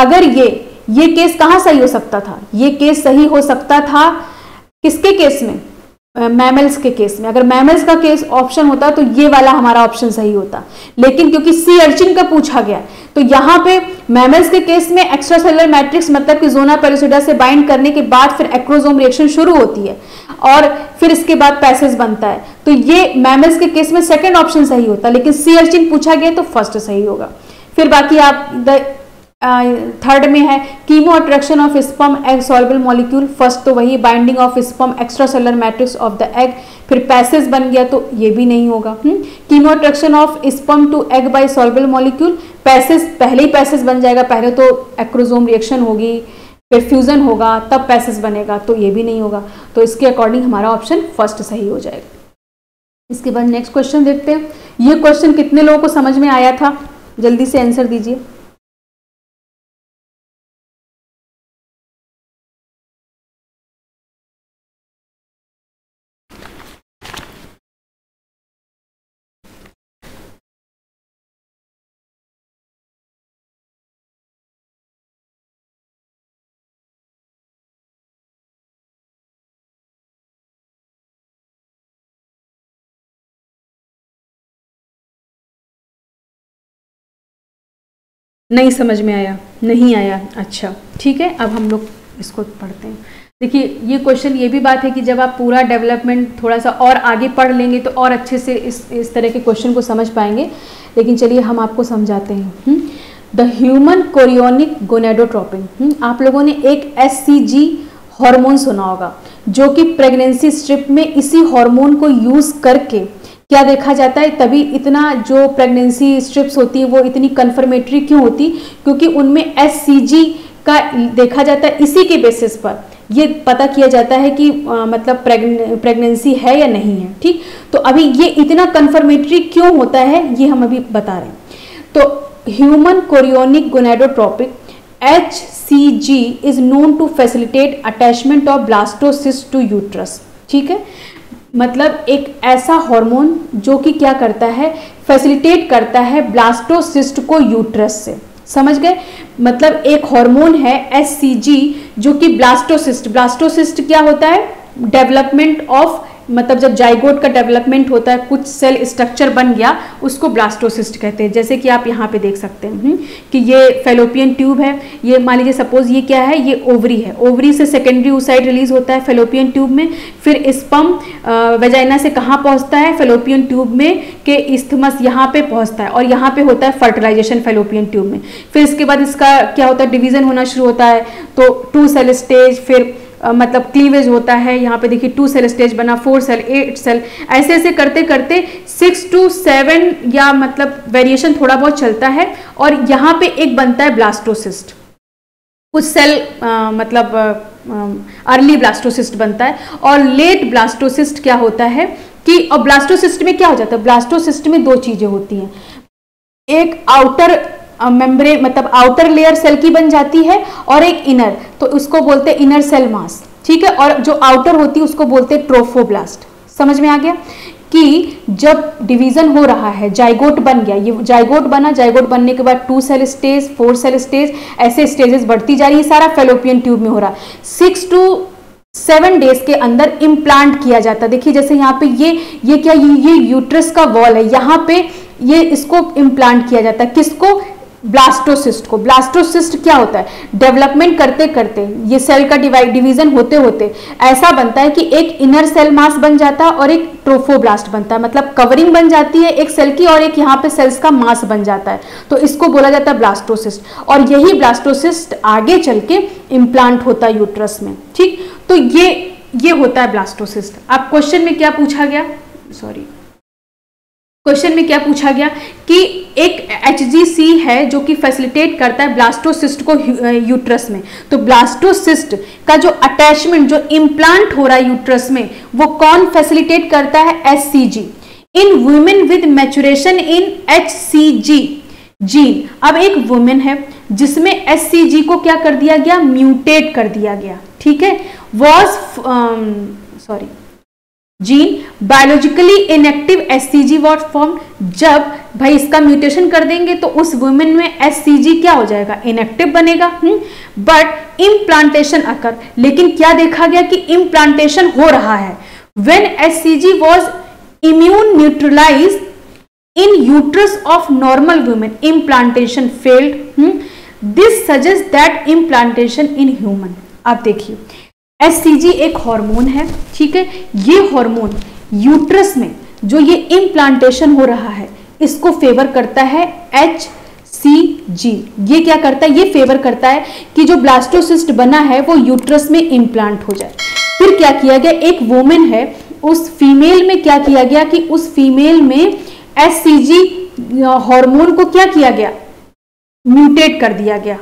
अगर ये केस कहाँ सही हो सकता था? ये केस सही हो सकता था किसके केस में? मैमल्स के केस में। अगर मैमल्स का केस ऑप्शन होता तो ये वाला हमारा ऑप्शन सही होता, लेकिन क्योंकि सी अर्चिन का पूछा गया तो यहाँ पे मैमल्स के केस में एक्स्ट्रा सेलर मैट्रिक्स मतलब कि जोना पेलुसिडा से बाइंड करने के बाद फिर एक्रोजोम रिएक्शन शुरू होती है और फिर इसके बाद पैसेज बनता है, तो ये मैमल्स के केस में सेकेंड ऑप्शन सही होता, लेकिन सी अर्चिन पूछा गया तो फर्स्ट सही होगा। फिर बाकी आप थर्ड में है chemo attraction of sperm egg soluble molecule, first तो वही। Binding of sperm extra cellular matrix of the egg, फिर पैसेज बन गया तो ये भी नहीं होगा। Chemo attraction of sperm to egg by soluble molecule, passage पहले ही पैसेज बन जाएगा, पहले तो एक्रोजोम रिएक्शन होगी फिर फ्यूजन होगा तब पैसेज बनेगा, तो ये भी नहीं होगा। तो इसके अकॉर्डिंग हमारा ऑप्शन फर्स्ट सही हो जाएगा। इसके बाद नेक्स्ट क्वेश्चन देखते हैं। ये क्वेश्चन कितने लोगों को समझ में आया था? जल्दी से आंसर दीजिए। नहीं समझ में आया? नहीं आया, अच्छा ठीक है। अब हम लोग इसको पढ़ते हैं। देखिए ये क्वेश्चन, ये भी बात है कि जब आप पूरा डेवलपमेंट थोड़ा सा और आगे पढ़ लेंगे तो और अच्छे से इस तरह के क्वेश्चन को समझ पाएंगे, लेकिन चलिए हम आपको समझाते हैं। द ह्यूमन कोरियोनिक गोनेडोट्रोपिन, आप लोगों ने एक एस सी जी हार्मोन सुना होगा, जो कि प्रेगनेंसी स्ट्रिप में इसी हार्मोन को यूज़ करके क्या देखा जाता है, तभी इतना जो प्रेगनेंसी स्ट्रिप्स होती है वो इतनी कन्फर्मेटरी क्यों होती, क्योंकि उनमें एससीजी का देखा जाता है। इसी के बेसिस पर ये पता किया जाता है कि मतलब प्रेगनेंसी है या नहीं है। ठीक, तो अभी ये इतना कन्फर्मेटरी क्यों होता है ये हम अभी बता रहे हैं। तो human chorionic gonadotropic HCG is known to facilitate attachment of blastocyst to uterus. ठीक है, मतलब एक ऐसा हार्मोन जो कि क्या करता है, फैसिलिटेट करता है ब्लास्टोसिस्ट को यूट्रस से। समझ गए, मतलब एक हार्मोन है एचसीजी जो कि ब्लास्टोसिस्ट क्या होता है, डेवलपमेंट ऑफ, मतलब जब जाइगोट का डेवलपमेंट होता है, कुछ सेल स्ट्रक्चर बन गया, उसको ब्लास्टोसिस्ट कहते हैं। जैसे कि आप यहाँ पे देख सकते हैं कि ये फेलोपियन ट्यूब है, ये मान लीजिए सपोज ये क्या है, ये ओवरी है, ओवरी से सेकेंडरी ओसाइट रिलीज होता है फेलोपियन ट्यूब में, फिर स्पर्म वेजाइना से कहाँ पहुँचता है, फेलोपियन ट्यूब में के इस्थमस यहाँ पे पहुँचता है और यहाँ पे होता है फर्टिलाइजेशन फेलोपियन ट्यूब में। फिर इसके बाद इसका क्या होता है, डिवीज़न होना शुरू होता है, तो टू सेल स्टेज, फिर मतलब क्लीवेज होता है, यहाँ पे देखिए 2 सेल स्टेज बना, 4 सेल 8 सेल, ऐसे ऐसे करते करते 6 to 7 या मतलब वेरिएशन थोड़ा बहुत चलता है और यहाँ पे एक बनता है ब्लास्टोसिस्ट। कुछ सेल मतलब अर्ली ब्लास्टोसिस्ट बनता है और लेट ब्लास्टोसिस्ट क्या होता है कि, और ब्लास्टोसिस्ट में क्या हो जाता है, ब्लास्टोसिस्ट में दो चीज़ें होती हैं, एक आउटर मेम्ब्रेन मतलब आउटर लेयर सेल की बन जाती है और एक इनर, तो उसको बोलते हैं इनर सेल मास। ठीक है, और जो आउटर होती है उसको बोलते हैं ट्रोफोब्लास्ट। समझ में आ गया कि जब डिवीज़न हो रहा है, जाइगोट बन गया, ये जाइगोट बना, जाइगोट बनने के बाद 2 सेल स्टेज, 4 सेल स्टेज, ऐसे स्टेजेस बढ़ती जा रही है, सारा फेलोपियन ट्यूब में हो रहा है। 6 to 7 डेज के अंदर इम्प्लांट किया जाता है। देखिए जैसे यहाँ पे ये क्या, ये यूट्रस का वॉल है, यहाँ पे ये इसको इम्प्लांट किया जाता है, किसको, ब्लास्टोसिस्ट को। ब्लास्टोसिस्ट क्या होता है, डेवलपमेंट करते करते ये सेल का डिवीजन होते होते ऐसा बनता है कि एक इनर सेल मास बन जाता है और एक ट्रोफोब्लास्ट बनता है, मतलब कवरिंग बन जाती है एक सेल की और एक यहाँ पे सेल्स का मास बन जाता है, तो इसको बोला जाता है ब्लास्टोसिस्ट। और यही ब्लास्टोसिस्ट आगे चल के इम्प्लांट होता है यूट्रस में। ठीक, तो ये होता है ब्लास्टोसिस्ट। अब क्वेश्चन में क्या पूछा गया, सॉरी, क्वेश्चन में क्या पूछा गया कि एक एचजीसी है जो कि फैसिलिटेट करता है ब्लास्टोसिस्ट को यूट्रस में, तो ब्लास्टोसिस्ट का जो अटैचमेंट जो इम्प्लांट हो रहा है यूट्रस में वो कौन फैसिलिटेट करता है, HCG. In women with maturation in HCG gene, अब एक वुमेन है जिसमें एचसीजी को क्या कर दिया गया, म्यूटेट कर दिया गया। ठीक है, gene biologically inactive HCG what form, जब भाई इसका म्यूटेशन कर देंगे तो उस वुमेन में एचसीजी क्या हो जाएगा, इनएक्टिव बनेगा। बट इम्प्लांटेशन अकर, लेकिन क्या देखा गया कि इम्प्लांटेशन हो रहा है। When HCG was immune neutralize in uterus of normal women implantation failed, this suggest that implantation in human. आप देखिए एचसीजी एक हार्मोन है, ठीक है, ये हार्मोन यूट्रस में जो ये इम्प्लांटेशन हो रहा है इसको फेवर करता है एचसीजी। ये क्या करता है, ये फेवर करता है कि जो ब्लास्टोसिस्ट बना है वो यूट्रस में इम्प्लांट हो जाए। फिर क्या किया गया, एक वोमेन है, उस फीमेल में क्या किया गया कि उस फीमेल में एचसीजी हार्मोन को क्या किया गया, म्यूटेट कर दिया गया।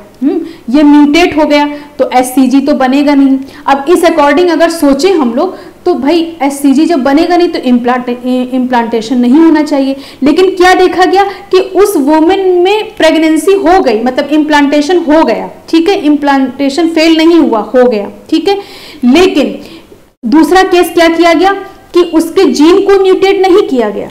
ये म्यूटेट हो गया तो एचसीजी तो बनेगा नहीं। अब इस अकॉर्डिंग अगर सोचें हम लोग तो भाई एचसीजी जब बनेगा नहीं तो इम्प्लांटेशन नहीं होना चाहिए, लेकिन क्या देखा गया कि उस वुमेन में प्रेगनेंसी हो गई, मतलब इम्प्लांटेशन हो गया। ठीक है, इम्प्लांटेशन फेल नहीं हुआ, हो गया। ठीक है, लेकिन दूसरा केस क्या किया गया कि उसके जीन को म्यूटेट नहीं किया गया।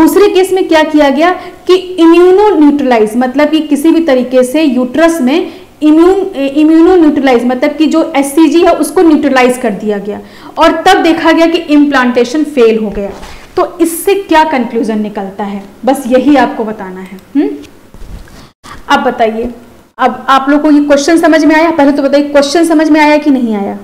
दूसरे केस में क्या किया गया कि इम्यूनो न्यूट्रलाइज, मतलब कि किसी भी तरीके से यूट्रस में इम्यूनो न्यूट्रलाइज, मतलब कि जो एचसीजी है उसको न्यूट्रलाइज कर दिया गया और तब देखा गया कि इम्प्लांटेशन फेल हो गया। तो इससे क्या कंक्लूजन निकलता है, बस यही आपको बताना है। अब बताइए, अब आप लोग को ये क्वेश्चन समझ में आया, पहले तो बताइए क्वेश्चन समझ में आया कि नहीं आया।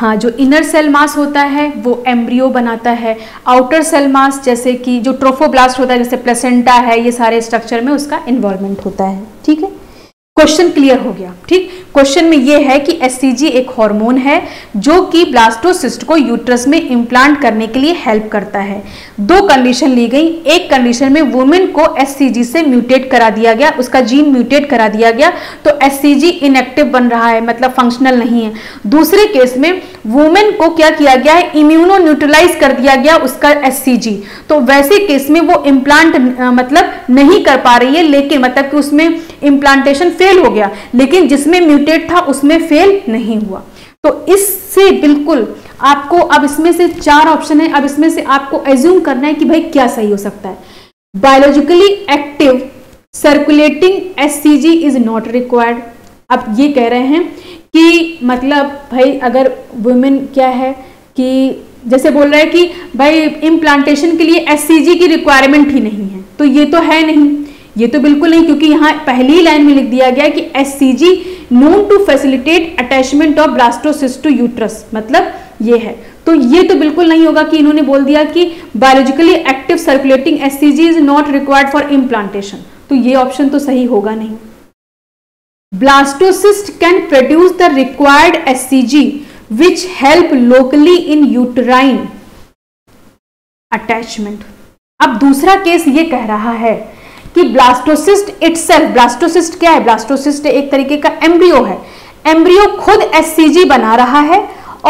हाँ, जो इनर सेल मास होता है वो एम्ब्रियो बनाता है, आउटर सेल मास जैसे कि जो ट्रोफोब्लास्ट होता है जैसे प्लेसेंटा है, ये सारे स्ट्रक्चर में उसका इन्वॉल्वमेंट होता है। ठीक है, क्वेश्चन क्लियर हो गया। ठीक, क्वेश्चन में ये है कि एचसीजी एक हार्मोन है जो कि ब्लास्टोसिस्ट को यूट्रस में इम्प्लांट करने के लिए हेल्प करता है। दो कंडीशन ली गई, एक कंडीशन में वुमेन को एचसीजी से म्यूटेट करा दिया गया, उसका जीन म्यूटेट करा दिया गया तो एचसीजी इनएक्टिव बन रहा है, मतलब फंक्शनल नहीं है। दूसरे केस में वुमेन को क्या किया गया है, इम्यूनो न्यूट्रलाइज कर दिया गया उसका एचसीजी, तो वैसे केस में वो इम्प्लांट मतलब नहीं कर पा रही है, लेकिन मतलब कि उसमें इम्प्लांटेशन फेल हो गया, लेकिन जिसमें म्यूटेट था उसमें फेल नहीं हुआ। तो इससे बिल्कुल आपको अब इसमें से चार ऑप्शन है, अब इसमें से आपको एज्यूम करना है कि भाई क्या सही हो सकता है। Biologically active circulating HCG is not required. अब ये कह रहे हैं कि मतलब भाई अगर वुमेन क्या है कि जैसे बोल रहा है कि भाई इम्प्लांटेशन के लिए एचसीजी की रिक्वायरमेंट ही नहीं है, तो ये तो है नहीं, ये तो बिल्कुल नहीं, क्योंकि यहाँ पहली लाइन में लिख दिया गया कि HCG known to facilitate attachment of blastocyst to uterus, मतलब ये है, तो ये तो बिल्कुल नहीं होगा कि इन्होंने बोल दिया कि biologically active circulating HCG is not required for implantation, तो ये ऑप्शन तो सही होगा नहीं। Blastocyst can produce the required HCG which help locally in uterine attachment. अब दूसरा केस ये कह रहा है कि ब्लास्टोसिस्ट इटसेल्फ, ब्लास्टोसिस्ट क्या है, ब्लास्टोसिस्ट एक तरीके का एम्ब्रियो है, एम्ब्रियो खुद एचसीजी बना रहा है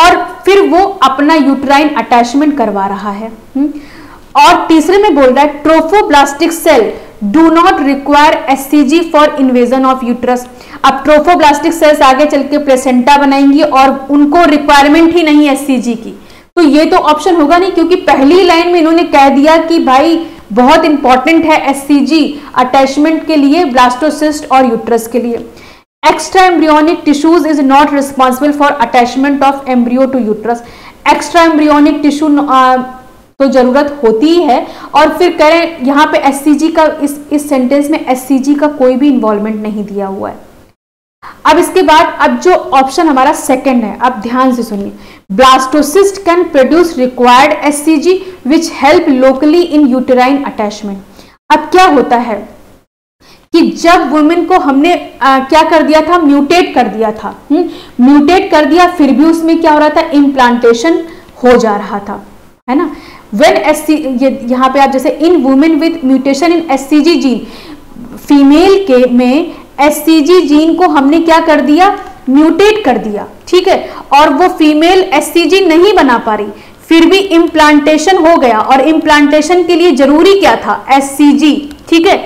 और फिर वो अपना यूटराइन अटैचमेंट करवा रहा है। और तीसरे में बोल रहा है trophoblastic cell do not require HCG for invasion of uterus. अब ट्रोफोब्लास्टिक सेल्स आगे चल के प्लेसेंटा बनाएंगी और उनको रिक्वायरमेंट ही नहीं एचसीजी की, तो ये तो ऑप्शन होगा नहीं, क्योंकि पहली लाइन में इन्होंने कह दिया कि भाई बहुत इंपॉर्टेंट है एचसीजी अटैचमेंट के लिए ब्लास्टोसिस्ट और यूट्रस के लिए। Extra embryonic tissues is not responsible for attachment of embryo to uterus. Extra embryonic tissue तो जरूरत होती ही है, और फिर कह रहे हैं यहाँ पे एचसीजी का इस सेंटेंस में एचसीजी का कोई भी इन्वॉल्वमेंट नहीं दिया हुआ है। अब इसके बाद अब जो ऑप्शन हमारा सेकंड है, अब ध्यान से सुनिए, blastocyst can produce required HCG which help locally in uterine attachment. अब क्या होता है कि जब वुमेन को हमने क्या कर दिया था, म्यूटेट कर दिया था, म्यूटेट कर दिया, फिर भी उसमें क्या हो रहा था, इम्प्लांटेशन हो जा रहा था, है ना। When यहाँ पे आप जैसे in women with mutation in HCG gene, female के में एचसीजी जीन को हमने क्या कर दिया, म्यूटेट कर दिया, ठीक है, और वो फीमेल एचसीजी नहीं बना पा रही, फिर भी इम्प्लांटेशन हो गया, और इम्प्लांटेशन के लिए जरूरी क्या था, एचसीजी, ठीक है।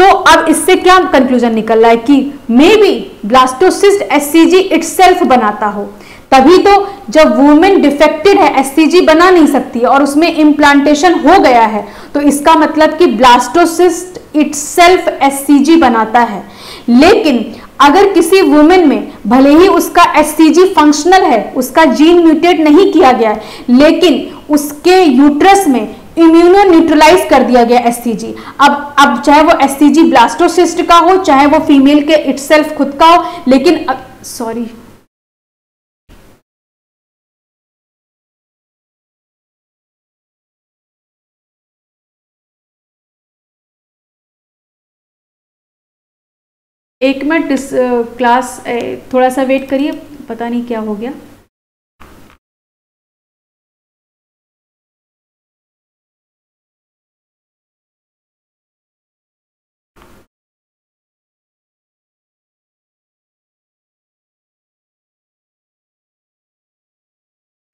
तो अब इससे क्या कंक्लूजन निकल रहा है कि may be blastocyst HCG itself बनाता हो, तभी तो जब वुमेन डिफेक्टेड है एचसीजी बना नहीं सकती है और उसमें इम्प्लांटेशन हो गया है, तो इसका मतलब कि ब्लास्टोसिस्ट इटसेल्फ एचसीजी बनाता है। लेकिन अगर किसी वुमेन में भले ही उसका एचसीजी फंक्शनल है, उसका जीन म्यूटेट नहीं किया गया है, लेकिन उसके यूट्रस में इम्यूनो न्यूट्रलाइज कर दिया गया एचसीजी, अब चाहे वो एचसीजी ब्लास्टोसिस्ट का हो, चाहे वो फीमेल के इटसेल्फ खुद का हो, लेकिन सॉरी एक मिनट, इस क्लास थोड़ा सा वेट करिए, पता नहीं क्या हो गया।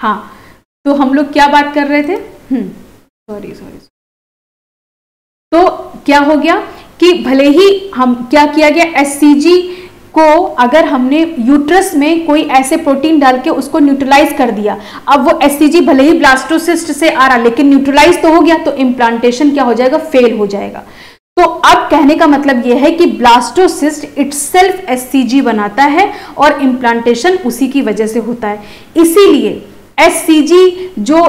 हाँ, तो हम लोग क्या बात कर रहे थे, सॉरी, तो क्या हो गया कि भले ही हम क्या किया गया, एचसीजी को अगर हमने यूट्रस में कोई ऐसे प्रोटीन डाल के उसको न्यूट्रलाइज कर दिया, अब वो एचसीजी भले ही ब्लास्टोसिस्ट से आ रहा लेकिन न्यूट्रलाइज तो हो गया, तो इम्प्लांटेशन क्या हो जाएगा, फेल हो जाएगा। तो अब कहने का मतलब यह है कि ब्लास्टोसिस्ट इटसेल्फ एचसीजी बनाता है और इम्प्लांटेशन उसी की वजह से होता है। इसीलिए एचसीजी जो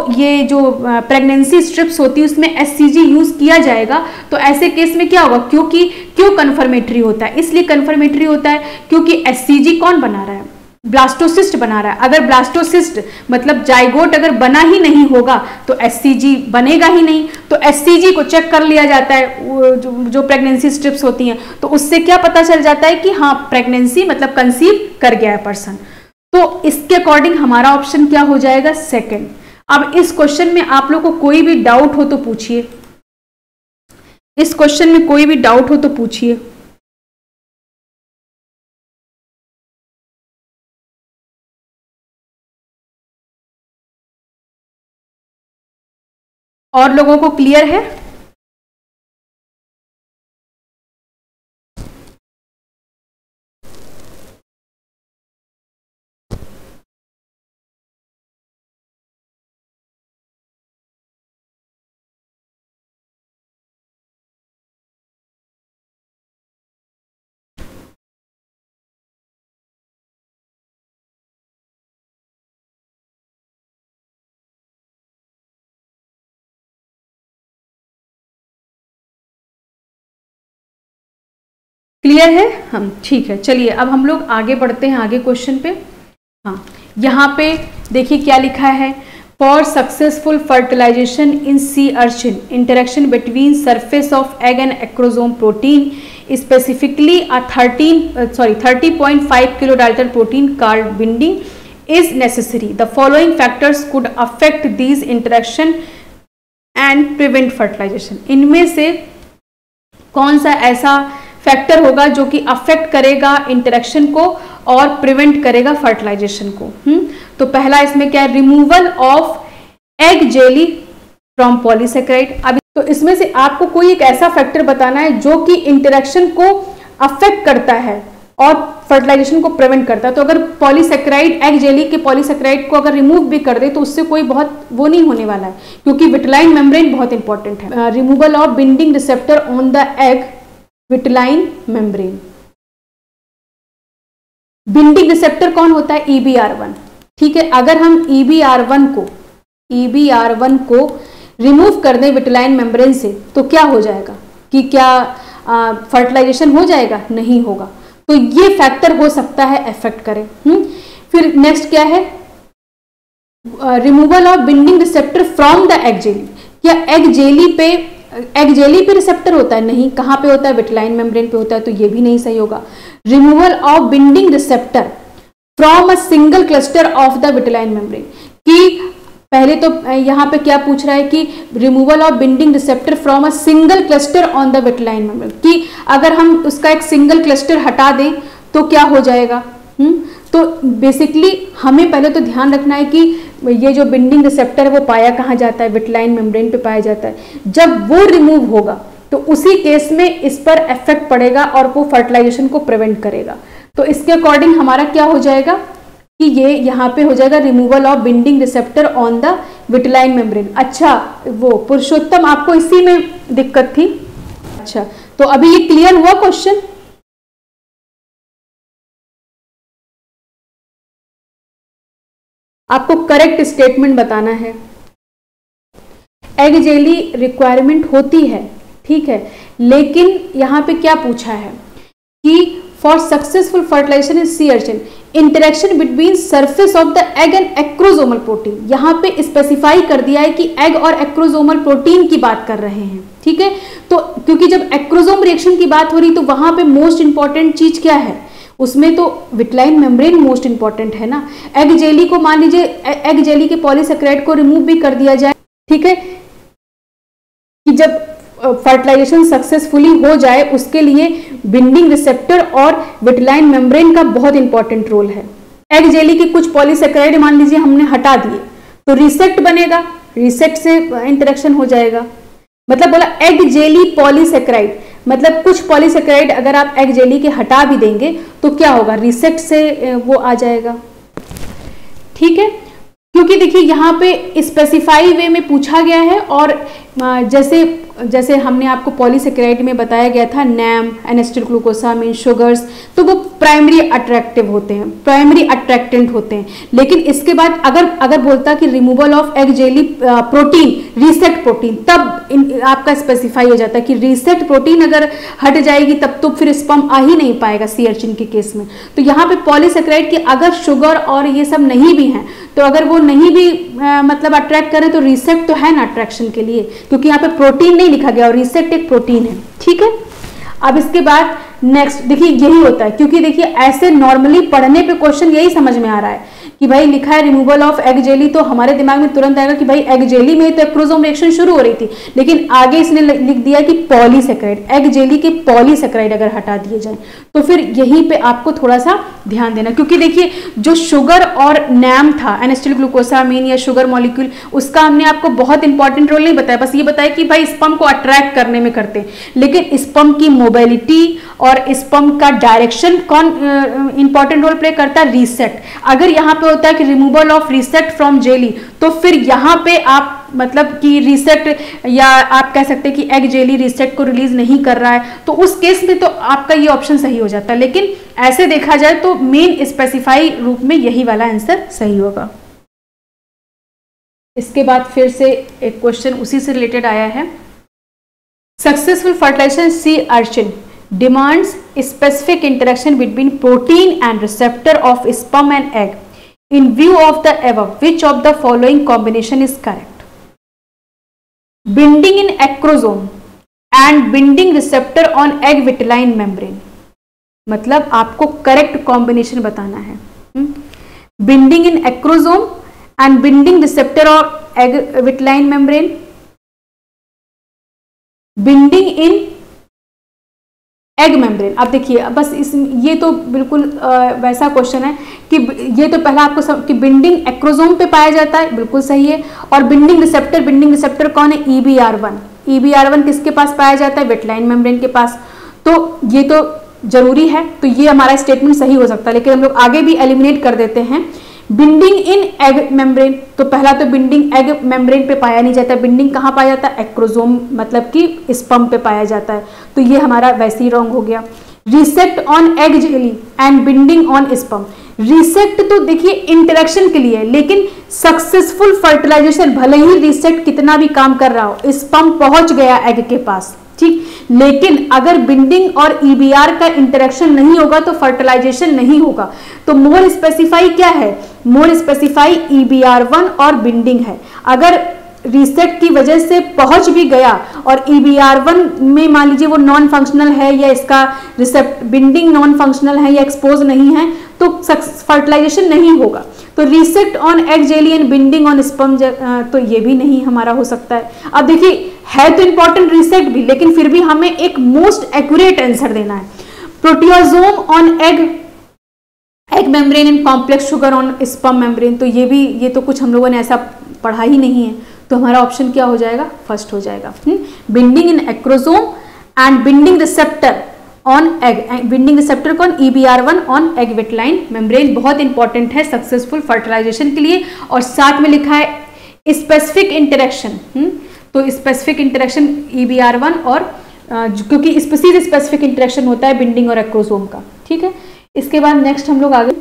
प्रेगनेंसी स्ट्रिप्स होती है उसमें एचसीजी यूज किया जाएगा। तो ऐसे केस में क्या होगा, क्योंकि क्यों कन्फर्मेटरी होता है, इसलिए कन्फर्मेटरी होता है क्योंकि एचसीजी कौन बना रहा है, ब्लास्टोसिस्ट बना रहा है। अगर ब्लास्टोसिस्ट मतलब जाइगोट अगर बना ही नहीं होगा तो एससीजी बनेगा ही नहीं, तो एससीजी को चेक कर लिया जाता है जो प्रेगनेंसी स्ट्रिप्स होती हैं, तो उससे क्या पता चल जाता है कि हाँ प्रेगनेंसी मतलब कंसीव कर गया है पर्सन। तो इसके अकॉर्डिंग हमारा ऑप्शन क्या हो जाएगा, सेकेंड। अब इस क्वेश्चन में आप लोग को कोई भी डाउट हो तो पूछिए, इस क्वेश्चन में कोई भी डाउट हो तो पूछिए। और लोगों को क्लियर है? क्लियर है हम? ठीक है, चलिए अब हम लोग आगे बढ़ते हैं आगे क्वेश्चन पे। हाँ, यहाँ पे देखिए क्या लिखा है, for successful fertilization in sea urchin interaction between surface of egg and acrosome protein specifically 30.5 kilodalton protein card binding is necessary. The following factors could affect these interaction and prevent fertilization. इनमें से कौन सा ऐसा factor होगा जो कि affect करेगा interaction को और प्रिवेंट करेगा फर्टिलाइजेशन को? तो पहला इसमें क्या है, removal of egg jelly from polysaccharide. अब तो इसमें से आपको कोई एक ऐसा फैक्टर बताना है जो कि इंटरेक्शन को अफेक्ट करता है और फर्टिलाइजेशन को प्रिवेंट करता है। तो अगर पॉलीसेक्राइड एग जेली के पॉलीसेक्राइड को अगर रिमूव भी कर दे तो उससे कोई बहुत वो नहीं होने वाला है, क्योंकि विटलाइन मेम्ब्रेन बहुत इंपॉर्टेंट है। Removal of binding receptor on the egg vitelline membrane. Binding receptor कौन होता है, EBR1। ठीक है, अगर हम EBR1 को रिमूव कर दें विटलाइन मेम्ब्रेन से तो क्या हो जाएगा, कि क्या फर्टिलाइजेशन हो जाएगा? नहीं होगा। तो ये फैक्टर हो सकता है अफेक्ट करे। फिर नेक्स्ट क्या है, removal of binding receptor from the egg jelly. क्या एग जेली पे रिसेप्टर होता है? नहीं। कहाँ पे होता है, विटलाइन मेम्ब्रेन पे होता है, तो ये भी नहीं सही होगा। Removal of binding receptor from a single cluster of the vitelline membrane, कि पहले तो यहाँ पे क्या पूछ रहा है कि removal of binding receptor from a single cluster on the vitelline membrane, कि अगर हम उसका एक सिंगल क्लस्टर हटा दें तो क्या हो जाएगा। तो बेसिकली हमें पहले तो ध्यान रखना है कि ये जो बिंडिंग रिसेप्टर है वो पाया कहाँ जाता है, विटलाइन मेम्ब्रेन पे पाया जाता है। जब वो रिमूव होगा तो उसी केस में इस पर इफेक्ट पड़ेगा और वो फर्टिलाइजेशन को प्रिवेंट करेगा। तो इसके अकॉर्डिंग हमारा क्या हो जाएगा कि ये यहाँ पे हो जाएगा removal of binding receptor on the vitelline membrane. अच्छा वो पुरुषोत्तम, आपको इसी में दिक्कत थी। अच्छा, तो अभी ये क्लियर हुआ क्वेश्चन? आपको करेक्ट स्टेटमेंट बताना है। एग जेली रिक्वायरमेंट होती है, ठीक है, लेकिन यहाँ पे क्या पूछा है कि for successful fertilization in sea urchin interaction between surface of the egg and acrosomal protein. यहाँ पे स्पेसिफाई कर दिया है कि एग और एक्रोजोमल प्रोटीन की बात कर रहे हैं, ठीक है। तो क्योंकि जब एक्रोजोम रिएक्शन की बात हो रही तो वहाँ पे मोस्ट इंपॉर्टेंट चीज क्या है, उसमें तो विटलाइन मेम्ब्रेन मोस्ट इंपॉर्टेंट है ना। एग जेली को मान लीजिए एग जेली के पॉलीसेक्राइड को रिमूव भी कर दिया जाए, ठीक है, कि जब फर्टिलाइजेशन सक्सेसफुली हो जाए उसके लिए बिंडिंग रिसेप्टर और विटलाइन मेम्ब्रेन का बहुत इंपॉर्टेंट रोल है। एग जेली के कुछ पॉलीसेक्राइड मान लीजिए हमने हटा दिए तो रिसेक्ट बनेगा, रिसेक्ट से इंटरेक्शन हो जाएगा। मतलब बोला एग जेली पॉलीसेक्राइड, मतलब कुछ पॉलीसेक्राइड अगर आप एग जेली के हटा भी देंगे तो क्या होगा, रिसेक्ट से वो आ जाएगा, ठीक है। क्योंकि देखिए यहाँ पे स्पेसिफाई वे में पूछा गया है और जैसे जैसे हमने आपको पॉलीसेकेराइड में बताया गया था नैम, एनेस्टिल ग्लूकोसामिन, शुगर्स, तो वो प्राइमरी अट्रैक्टिव होते हैं, प्राइमरी अट्रैक्टेंट होते हैं। लेकिन इसके बाद अगर बोलता कि removal of egg jelly protein, resact protein, तब आपका स्पेसिफाई हो जाता है कि रीसेट प्रोटीन अगर हट जाएगी तब तो फिर स्पर्म आ ही नहीं पाएगा सी अर्चिन के केस में। तो यहाँ पे पॉलीसेकेराइड के अगर शुगर और ये सब नहीं भी हैं, तो अगर वो नहीं भी मतलब अट्रैक्ट करें तो रीसेट तो है ना अट्रैक्शन के लिए, क्योंकि यहाँ पे प्रोटीन नहीं लिखा गया और रीसेट एक प्रोटीन है। ठीक है, अब इसके बाद नेक्स्ट देखिए यही होता है, क्योंकि देखिए ऐसे नॉर्मली पढ़ने पे क्वेश्चन यही समझ में आ रहा है कि भाई लिखा है रिमूवल ऑफ एग जेली, तो हमारे दिमाग में तुरंत आएगा कि भाई एग जेली में तो एक्रोसोम रिएक्शन शुरू हो रही थी, लेकिन आगे इसने लिख दिया कि पॉलीसेक्राइड, एग जेली के पॉलीसेक्राइड अगर हटा दिए जाए, तो फिर यहीं पे आपको थोड़ा सा ध्यान देना, क्योंकि देखिए जो शुगर और नैम था, एनेस्टिल ग्लूकोसामीन या शुगर मॉलिक्यूल, उसका हमने आपको बहुत इंपॉर्टेंट रोल नहीं बताया, बस ये बताया कि भाई स्पर्म को अट्रैक्ट करने में करते हैं, लेकिन स्पर्म की मोबिलिटी और स्पर्म का डायरेक्शन कौन इंपॉर्टेंट रोल प्ले करता है? रीसेट। अगर यहाँ पे होता है कि removal of resact from jelly, तो फिर यहाँ पे आप मतलब कि रीसेट या आप कह सकते हैं कि एग जेली रीसेट को रिलीज नहीं कर रहा है, तो उस केस में तो आपका ये ऑप्शन सही हो जाता है। लेकिन ऐसे देखा जाए तो मेन स्पेसिफाई रूप में यही वाला आंसर सही होगा। इसके बाद फिर से एक क्वेश्चन उसी से रिलेटेड आया है, successful fertilization sea urchin demands specific interaction between protein and receptor of sperm and egg. In view of the above, which of the following combination is correct? Binding in acrosome and binding receptor on egg vitelline membrane. मतलब आपको correct combination बताना है। Binding in acrosome and binding receptor of egg vitelline membrane. Binding in egg membrane. आप देखिए बस इस ये तो बिल्कुल वैसा क्वेश्चन है कि ये तो पहला आपको कि बिंडिंग एक्रोसोम पे पाया जाता है, बिल्कुल सही है, और बिंडिंग रिसेप्टर कौन है? EBR1 किसके पास पाया जाता है? विटलाइन मेम्ब्रेन के पास। तो ये तो जरूरी है, तो ये हमारा स्टेटमेंट सही हो सकता है, लेकिन हम लोग आगे भी एलिमिनेट कर देते हैं। बिंडिंग इन एग मेम्ब्रेन, तो पहला तो बिंडिंग एग मेम्ब्रेन पे पाया नहीं जाता, बिंडिंग कहाँ पाया जाता है? एक्रोसोम, मतलब कि स्पर्म पे पाया जाता है, तो ये हमारा वैसे ही रॉन्ग हो गया। Resact on egg jelly and binding on sperm, resact तो देखिए इंटरेक्शन के लिए, लेकिन सक्सेसफुल फर्टिलाइजेशन, भले ही रिसेक्ट कितना भी काम कर रहा हो, स्पर्म पहुंच गया एग के पास, ठीक, लेकिन अगर बिंडिंग और ईबीआर का इंटरेक्शन नहीं होगा तो फर्टिलाइजेशन नहीं होगा। तो मोर स्पेसिफाई क्या है? मोर स्पेसिफाई EBR1 और बिंडिंग है। अगर रिसेट की वजह से पहुंच भी गया और EBR1 में मान लीजिए वो नॉन फंक्शनल है या इसका रिसेप्ट बिंडिंग नॉन फंक्शनल है या एक्सपोज नहीं है, तो फर्टिलाइजेशन नहीं होगा। तो resact on egg jelly and binding on sperm, तो ये भी नहीं हमारा हो सकता है। अब देखिए है तो इंपॉर्टेंट रिसेट भी, लेकिन फिर भी हमें एक मोस्ट एक्यूरेट आंसर देना है। Proteasome on egg membrane and complex sugar on sperm membrane, तो ये भी, ये तो कुछ हम लोगों ने ऐसा पढ़ा ही नहीं है, तो हमारा ऑप्शन क्या हो जाएगा? फर्स्ट हो जाएगा। Binding in acrosome and binding receptor on egg, binding receptor कौन? EBR1 on egg vitelline membrane, बहुत इंपॉर्टेंट है सक्सेसफुल फर्टिलाइजेशन के लिए। और साथ में लिखा है स्पेसिफिक इंटरेक्शन, तो स्पेसिफिक इंटरेक्शन EBR1 और क्योंकि स्पेसिफिक इंटरेक्शन होता है बिंडिंग और एक्रोसोम का। ठीक है, इसके बाद नेक्स्ट हम लोग आगे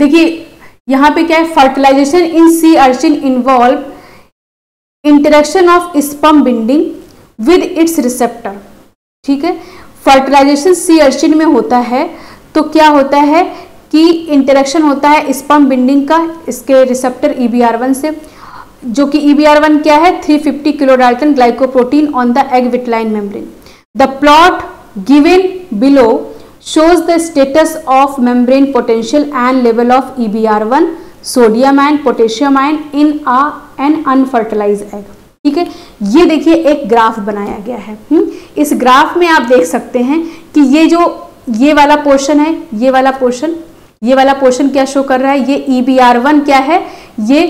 देखिए यहाँ पे क्या है, fertilisation in sea urchin involve interaction of sperm binding with its receptor. ठीक है, फर्टिलाइजेशन सी अर्चिन में होता है तो क्या होता है कि इंटरेक्शन होता है स्पर्म बिंडिंग का इसके रिसेप्टर EBR1 से, जो कि EBR1 क्या है? 350 kilodalton glycoprotein on the egg vitelline membrane. The plot given below shows the status of membrane potential and level of EBR1, sodium ion, potassium ion in an unfertilized egg. ठीक है, ये देखिए एक ग्राफ बनाया गया है। इस ग्राफ में आप देख सकते हैं कि ये जो ये वाला पोर्शन है, ये वाला पोर्शन क्या शो कर रहा है? ये EBR1 क्या है? ये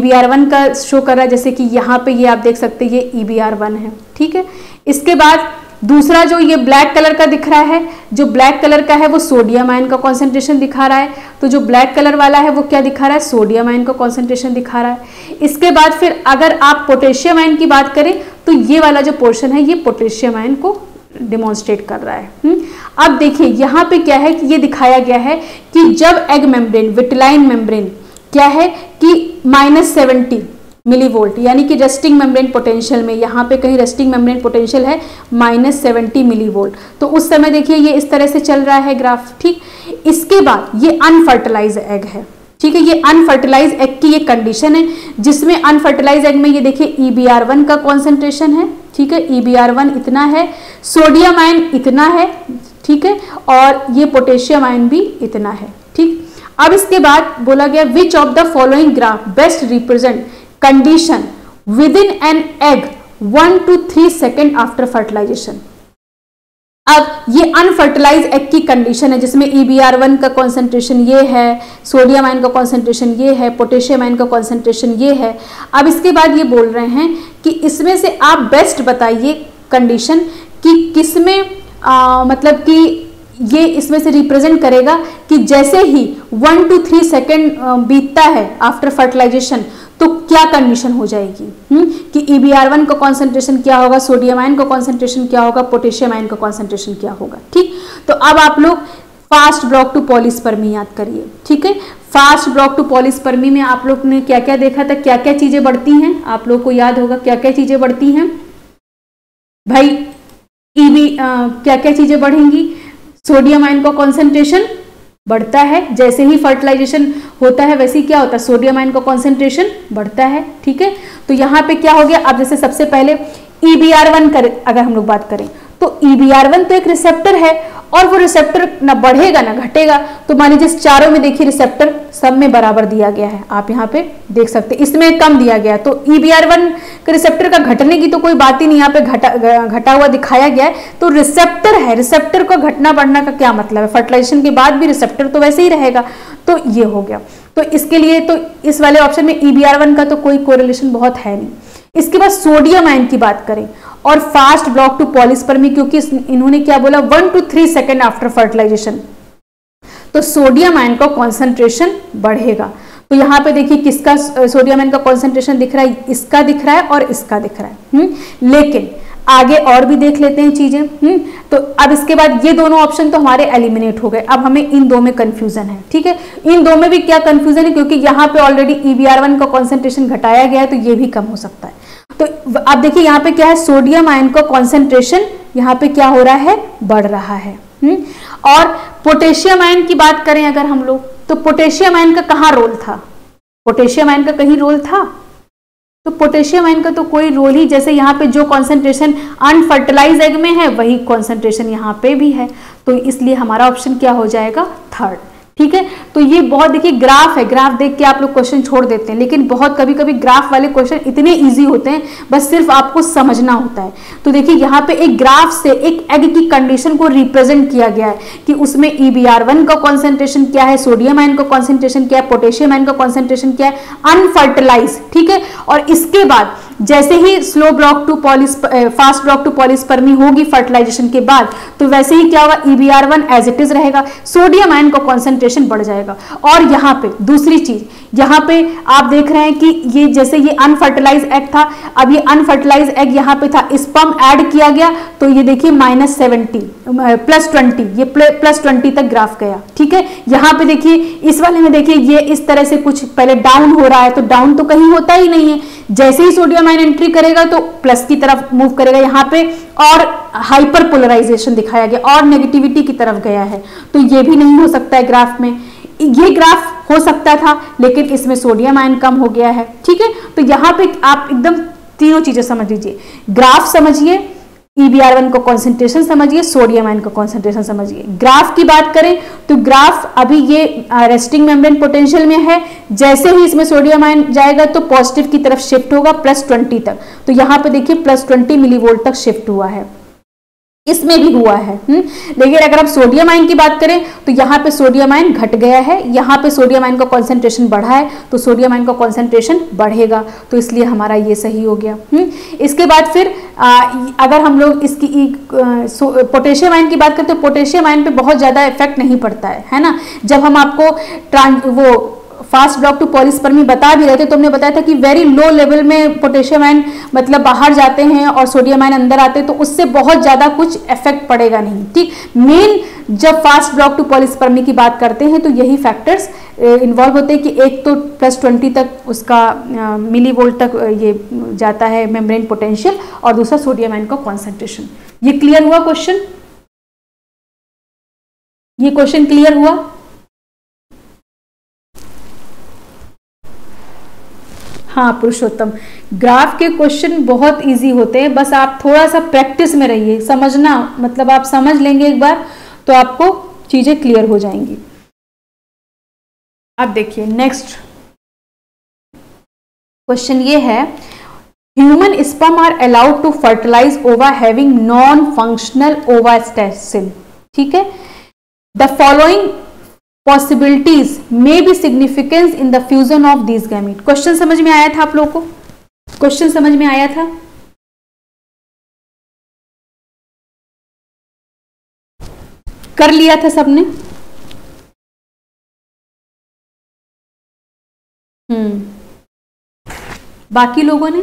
EBR1 का शो कर रहा है, जैसे कि यहाँ पे ये आप देख सकते हैं ये EBR1 है। ठीक है, इसके बाद दूसरा जो ये ब्लैक कलर का दिख रहा है, जो ब्लैक कलर का है वो सोडियम आयन का कॉन्सेंट्रेशन दिखा रहा है, तो जो ब्लैक कलर वाला है वो क्या दिखा रहा है? सोडियम आयन का कॉन्सेंट्रेशन दिखा रहा है। इसके बाद फिर अगर आप पोटेशियम आयन की बात करें तो ये वाला जो पोर्शन है ये पोटेशियम आयन को डिमॉन्स्ट्रेट कर रहा है। अब देखिए यहाँ पे क्या है कि ये दिखाया गया है कि जब एग मेम्ब्रेन विटलाइन मेम्ब्रेन क्या है कि -70 मिलीवोल्ट यानी कि रेस्टिंग मेम्ब्रेन पोटेंशियल में, यहाँ पे कहीं रेस्टिंग मेम्ब्रेन पोटेंशियल है -70 मिलीवोल्ट, तो उस समय देखिए ये इस तरह से चल रहा है ग्राफ, ठीक। इसके बाद ये अनफर्टिलाइज एग है, ठीक है, ये अनफर्टिलाइज एग की ये कंडीशन है जिसमें अनफर्टिलाइज एग में ये देखिए EBR1 का कॉन्सेंट्रेशन है, ठीक है, EBR1 इतना है, सोडियम आयन इतना है, ठीक है, और ये पोटेशियम आयन भी इतना है, ठीक। अब इसके बाद बोला गया which of the following graph best represent condition within an egg 1 to 3 second after fertilization. अब ये अनफर्टिलाइज एग की कंडीशन है जिसमें EBR1 का कॉन्सेंट्रेशन ये है, सोडियम आयन का कॉन्सेंट्रेशन ये है, पोटेशियम आयन का कॉन्सेंट्रेशन ये है। अब इसके बाद ये बोल रहे हैं कि इसमें से आप बेस्ट बताइए कंडीशन कि किसमें मतलब कि ये इसमें से रिप्रेजेंट करेगा कि जैसे ही 1 to 3 सेकेंड बीतता है आफ्टर फर्टिलाइजेशन तो क्या कंडीशन हो जाएगी, कि EBR1 का कॉन्सेंट्रेशन क्या होगा, सोडियम आयन का कॉन्सेंट्रेशन क्या होगा, पोटेशियम आयन का कॉन्सेंट्रेशन क्या होगा, ठीक। तो अब आप लोग फास्ट ब्लॉक टू पॉलिस्पर्मी याद करिए, ठीक है। फास्ट ब्लॉक टू पॉलिस्पर्मी में आप लोग ने क्या क्या देखा था, क्या क्या चीजें बढ़ती हैं, आप लोग को याद होगा क्या क्या चीजें बढ़ती हैं भाई। क्या क्या चीजें बढ़ेंगी, सोडियम आयन का कॉन्सेंट्रेशन बढ़ता है, जैसे ही फर्टिलाइजेशन होता है वैसे ही क्या होता है, सोडियम आयन का कॉन्सेंट्रेशन बढ़ता है, ठीक है। तो यहाँ पे क्या हो गया, अब जैसे सबसे पहले EBR1 अगर हम लोग बात करें तो EBR1 तो एक रिसेप्टर है और वो रिसेप्टर ना बढ़ेगा ना घटेगा, तो मान लीजिए चारों में देखिए रिसेप्टर सब में बराबर दिया गया है, आप यहाँ पे देख सकते हैं, इसमें कम दिया गया है, तो EBR1 के रिसेप्टर का घटने की तो कोई बात ही नहीं, यहाँ पे घटा हुआ दिखाया गया है, तो रिसेप्टर है, रिसेप्टर का घटना बढ़ना का क्या मतलब है, फर्टिलाइजेशन के बाद भी रिसेप्टर तो वैसे ही रहेगा, तो ये हो गया। तो इसके लिए तो इस वाले ऑप्शन में EBR1 का तो कोई कोरिलेशन बहुत है नहीं। इसके बाद सोडियम आयन की बात करें और फास्ट ब्लॉक टू पॉलिस्पर्मी, क्योंकि इन्होंने क्या बोला 1 to 3 सेकेंड आफ्टर फर्टिलाइजेशन, तो सोडियम आयन का कॉन्सेंट्रेशन बढ़ेगा। तो यहाँ पे देखिए किसका सोडियम आयन का कॉन्सेंट्रेशन दिख रहा है, इसका दिख रहा है और इसका दिख रहा है, लेकिन आगे और भी देख लेते हैं चीजें। तो अब इसके बाद ये दोनों ऑप्शन तो हमारे एलिमिनेट हो गए, अब हमें इन दो में कंफ्यूजन है, ठीक है, इन दो में भी क्या कंफ्यूजन है क्योंकि यहाँ पे ऑलरेडी EBR1 का कॉन्सेंट्रेशन घटाया गया है तो ये भी कम हो सकता है। तो अब देखिए यहाँ पे क्या है, सोडियम आयन का कॉन्सेंट्रेशन यहाँ पे क्या हो रहा है, बढ़ रहा है। और पोटेशियम आयन की बात करें अगर हम लोग तो पोटेशियम आयन का कहाँ रोल था, पोटेशियम आयन का कहीं रोल था, तो पोटेशियम आयन का तो कोई रोल ही, जैसे यहाँ पे जो कॉन्सेंट्रेशन अनफर्टिलाइज एग में है वही कॉन्सेंट्रेशन यहाँ पे भी है, तो इसलिए हमारा ऑप्शन क्या हो जाएगा, थर्ड, ठीक है। तो ये बहुत देखिए ग्राफ है, ग्राफ देख के आप लोग क्वेश्चन छोड़ देते हैं, लेकिन बहुत कभी कभी ग्राफ वाले क्वेश्चन इतने इजी होते हैं, बस सिर्फ आपको समझना होता है। तो देखिए यहाँ पे एक ग्राफ से एक एग की कंडीशन को रिप्रेजेंट किया गया है कि उसमें EBR1 का कॉन्सेंट्रेशन क्या है, सोडियम आयन का कॉन्सेंट्रेशन क्या है, पोटेशियम आयन का कॉन्सेंट्रेशन क्या है, अनफर्टिलाइज, ठीक है। और इसके बाद जैसे ही slow block to fast block to polyspermy होगी फर्टिलाइजेशन के बाद, तो वैसे ही क्या होगा, EBR1 एज इट इज रहेगा, सोडियम आयन का कॉन्सेंट्रेशन बढ़ जाएगा। और यहाँ पे दूसरी चीज, यहाँ पे आप देख रहे हैं कि ये जैसे ये अनफर्टिलाइज एग था, अब ये अनफर्टिलाइज एग यहाँ पे था, स्पर्म ऐड किया गया तो ये देखिए -70 + 20, ये +20 तक ग्राफ गया, ठीक है। यहाँ पे देखिए इस वाले में देखिए ये इस तरह से कुछ पहले डाउन हो रहा है, तो डाउन तो कहीं होता ही नहीं है, जैसे ही सोडियम आयन एंट्री करेगा तो प्लस की तरफ मूव करेगा यहाँ पे, और हाइपर पोलराइजेशन दिखाया गया और नेगेटिविटी की तरफ गया है, तो ये भी नहीं हो सकता है ग्राफ में। ये ग्राफ हो सकता था लेकिन इसमें सोडियम आयन कम हो गया है, ठीक है। तो यहाँ पे आप एकदम तीनों चीजें समझ लीजिए, ग्राफ समझिए, EBR1 का कॉन्सेंट्रेशन समझिए, सोडियम आयन का कॉन्सेंट्रेशन समझिए। ग्राफ की बात करें तो ग्राफ अभी ये रेस्टिंग मेम्ब्रेन पोटेंशियल में है, जैसे ही इसमें सोडियम आयन जाएगा तो पॉजिटिव की तरफ शिफ्ट होगा +20 तक, तो यहाँ पे देखिए +20 मिलीवोल्ट तक शिफ्ट हुआ है, इसमें भी हुआ है। लेकिन अगर आप सोडियम आयन की बात करें तो यहाँ पे सोडियम आयन घट गया है, यहाँ पे सोडियम आयन का कॉन्सेंट्रेशन बढ़ा है, तो सोडियम आयन का कॉन्सेंट्रेशन बढ़ेगा, तो इसलिए हमारा ये सही हो गया। इसके बाद फिर अगर हम लोग इसकी पोटेशियम आयन की बात करते हैं, पोटेशियम आयन पे बहुत ज़्यादा इफेक्ट नहीं पड़ता है ना। जब हम आपको फास्ट ब्लॉक टू पॉलिस्पर्मी बता भी रहे थे, तो हमने बताया था कि वेरी लो लेवल में पोटेशियम आयन मतलब बाहर जाते हैं और सोडियम आयन अंदर आते हैं, तो उससे बहुत ज़्यादा कुछ इफेक्ट पड़ेगा नहीं। ठीक, मेन जब फास्ट ब्लॉक टू पॉलिस्पर्मी की बात करते हैं तो यही फैक्टर्स इन्वॉल्व होते हैं कि एक तो +20 तक उसका मिली वोल्ट तक ये जाता है मेम्ब्रेन पोटेंशियल, और दूसरा सोडियम आयन का कॉन्सेंट्रेशन। ये क्लियर हुआ क्वेश्चन? ये क्वेश्चन क्लियर हुआ? हाँ पुरुषोत्तम, ग्राफ के क्वेश्चन बहुत इजी होते हैं, बस आप थोड़ा सा प्रैक्टिस में रहिए, समझना मतलब आप समझ लेंगे एक बार तो आपको चीजें क्लियर हो जाएंगी। अब देखिए नेक्स्ट क्वेश्चन ये है, human sperm are allowed to fertilize ova having non functional ovastacin. ठीक है, the following possibilities may be significance in the fusion of this gamete. Question समझ में आया था आप लोगों को? क्वेश्चन समझ में आया था? कर लिया था सबने? बाकी लोगों ने?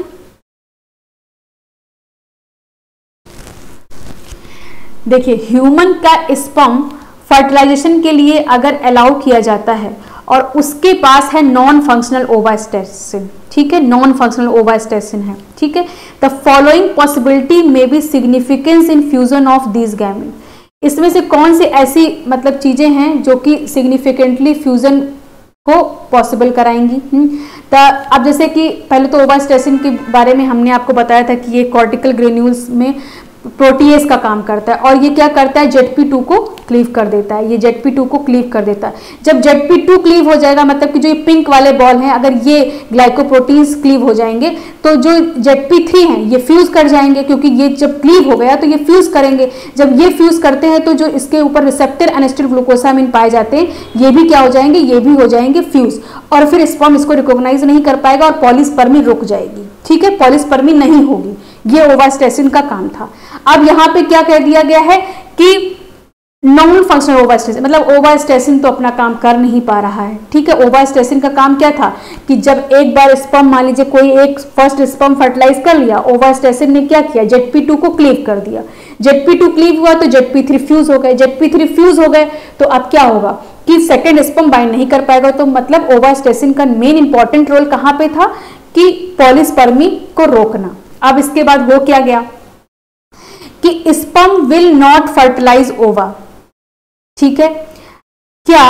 देखिए, ह्यूमन का स्पर्म फर्टिलाइजेशन के लिए अगर अलाउ किया जाता है और उसके पास है नॉन फंक्शनल ओवास्टैसिन, ठीक है, नॉन फंक्शनल ओवास्टैसिन है, ठीक है, the following possibility may be significance in fusion of this gamete. इसमें से कौन से ऐसी मतलब चीज़ें हैं जो कि सिग्निफिकेंटली फ्यूजन को पॉसिबल कराएंगी? तो अब जैसे कि पहले तो ओवास्टैसिन के बारे में हमने आपको बताया था कि ये कॉर्टिकल ग्रेन्यूल्स में प्रोटीएस का काम करता है और ये क्या करता है, ZP2 को क्लीव कर देता है। ये ZP2 को क्लीव कर देता है। जब ZP2 क्लीव हो जाएगा मतलब कि जो ये पिंक वाले बॉल हैं, अगर ये ग्लाइकोप्रोटीन्स क्लीव हो जाएंगे तो जो ZP3 हैं ये फ्यूज़ कर जाएंगे, क्योंकि ये जब क्लीव हो गया तो ये फ्यूज़ करेंगे। जब ये फ्यूज़ करते हैं तो जो इसके ऊपर रिसेप्टर एनेस्टिल ग्लूकोसामिन पाए जाते हैं ये भी क्या हो जाएंगे, ये भी हो जाएंगे फ्यूज़, और फिर स्पर्म इसको रिकॉग्नाइज नहीं कर पाएगा और पॉलिस्पर्मी रुक जाएगी। ठीक है, पॉलिस्पर्मी नहीं होगी। ये ओवास्टैसिन का काम था। अब यहाँ पे क्या कह दिया गया है कि नॉन फंक्शनल ओवास्टैसिन मतलब ओवास्टैसिन तो अपना काम कर नहीं पा रहा है। ठीक है, ओवास्टैसिन का काम क्या था कि जब एक बार स्पर्म मान लीजिए कोई एक फर्स्ट स्पर्म फर्टिलाइज कर लिया, ओवास्टैसिन ने क्या किया, ZP2 को क्लीव कर दिया। ZP2 क्लीव हुआ तो ZP3 फ्यूज हो गए। ZP3 फ्यूज हो गए तो अब क्या होगा कि सेकेंड स्पर्म बाइंड नहीं कर पाएगा। तो मतलब ओवास्टैसिन का मेन इंपॉर्टेंट रोल कहाँ पे था कि पॉलिस्पर्मी को रोकना। अब इसके बाद वो क्या गया कि स्पर्म विल नॉट फर्टिलाइज ओवा। ठीक है, क्या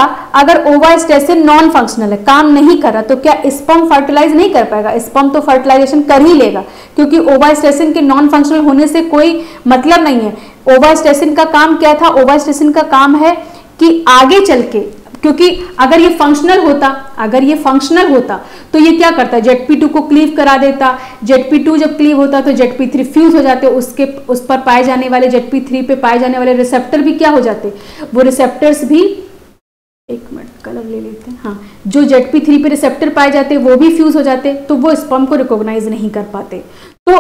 अगर ओवास्टैसिन नॉन फंक्शनल है, काम नहीं कर रहा, तो क्या स्पर्म फर्टिलाइज नहीं कर पाएगा? स्पर्म तो फर्टिलाइजेशन कर ही लेगा, क्योंकि ओवास्टैसिन के नॉन फंक्शनल होने से कोई मतलब नहीं है। ओवास्टैसिन का काम क्या था? ओवास्टैसिन का काम है कि आगे चल के, क्योंकि अगर ये फंक्शनल होता, अगर ये फंक्शनल होता तो ये क्या करता, ZP2 को क्लीव करा देता। ZP2 जब क्लीव होता तो ZP3 फ्यूज हो जाते, उसके उस पर पाए जाने वाले ZP3 पे पाए जाने वाले रिसेप्टर भी क्या हो जाते, वो रिसेप्टर्स भी, एक मिनट कलर ले लेते हैं, हाँ, जो ZP3 पे रिसेप्टर पाए जाते वो भी फ्यूज हो जाते, तो वो स्पर्म को रिकॉग्नाइज नहीं कर पाते। तो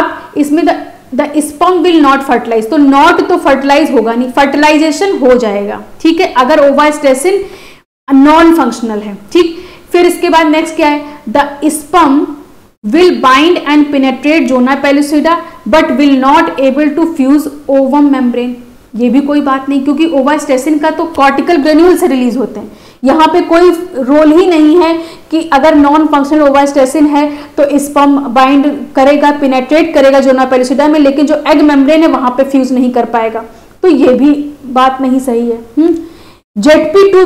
अब इसमें the sperm will not fertilise, तो नॉट तो फर्टिलाइज होगा नहीं, फर्टिलाइजेशन हो जाएगा। ठीक है, अगर ओवास्टैसिन नॉन फंक्शनल है। ठीक, फिर इसके बाद नेक्स्ट क्या है, the sperm will bind and penetrate zona pellucida but will not able to fuse ovum membrane. ये भी कोई बात नहीं, क्योंकि ओवास्टैसिन का तो कॉर्टिकल ग्रेन्यूल से रिलीज होते हैं, यहाँ पे कोई रोल ही नहीं है कि अगर नॉन फंक्शनल ओवास्टैसिन है तो स्पर्म बाइंड करेगा, पेनेट्रेट करेगा जोना पेलुसिडा में, लेकिन जो एग मेम्ब्रेन है वहाँ पे फ्यूज नहीं कर पाएगा। तो ये भी बात नहीं सही है। ZP2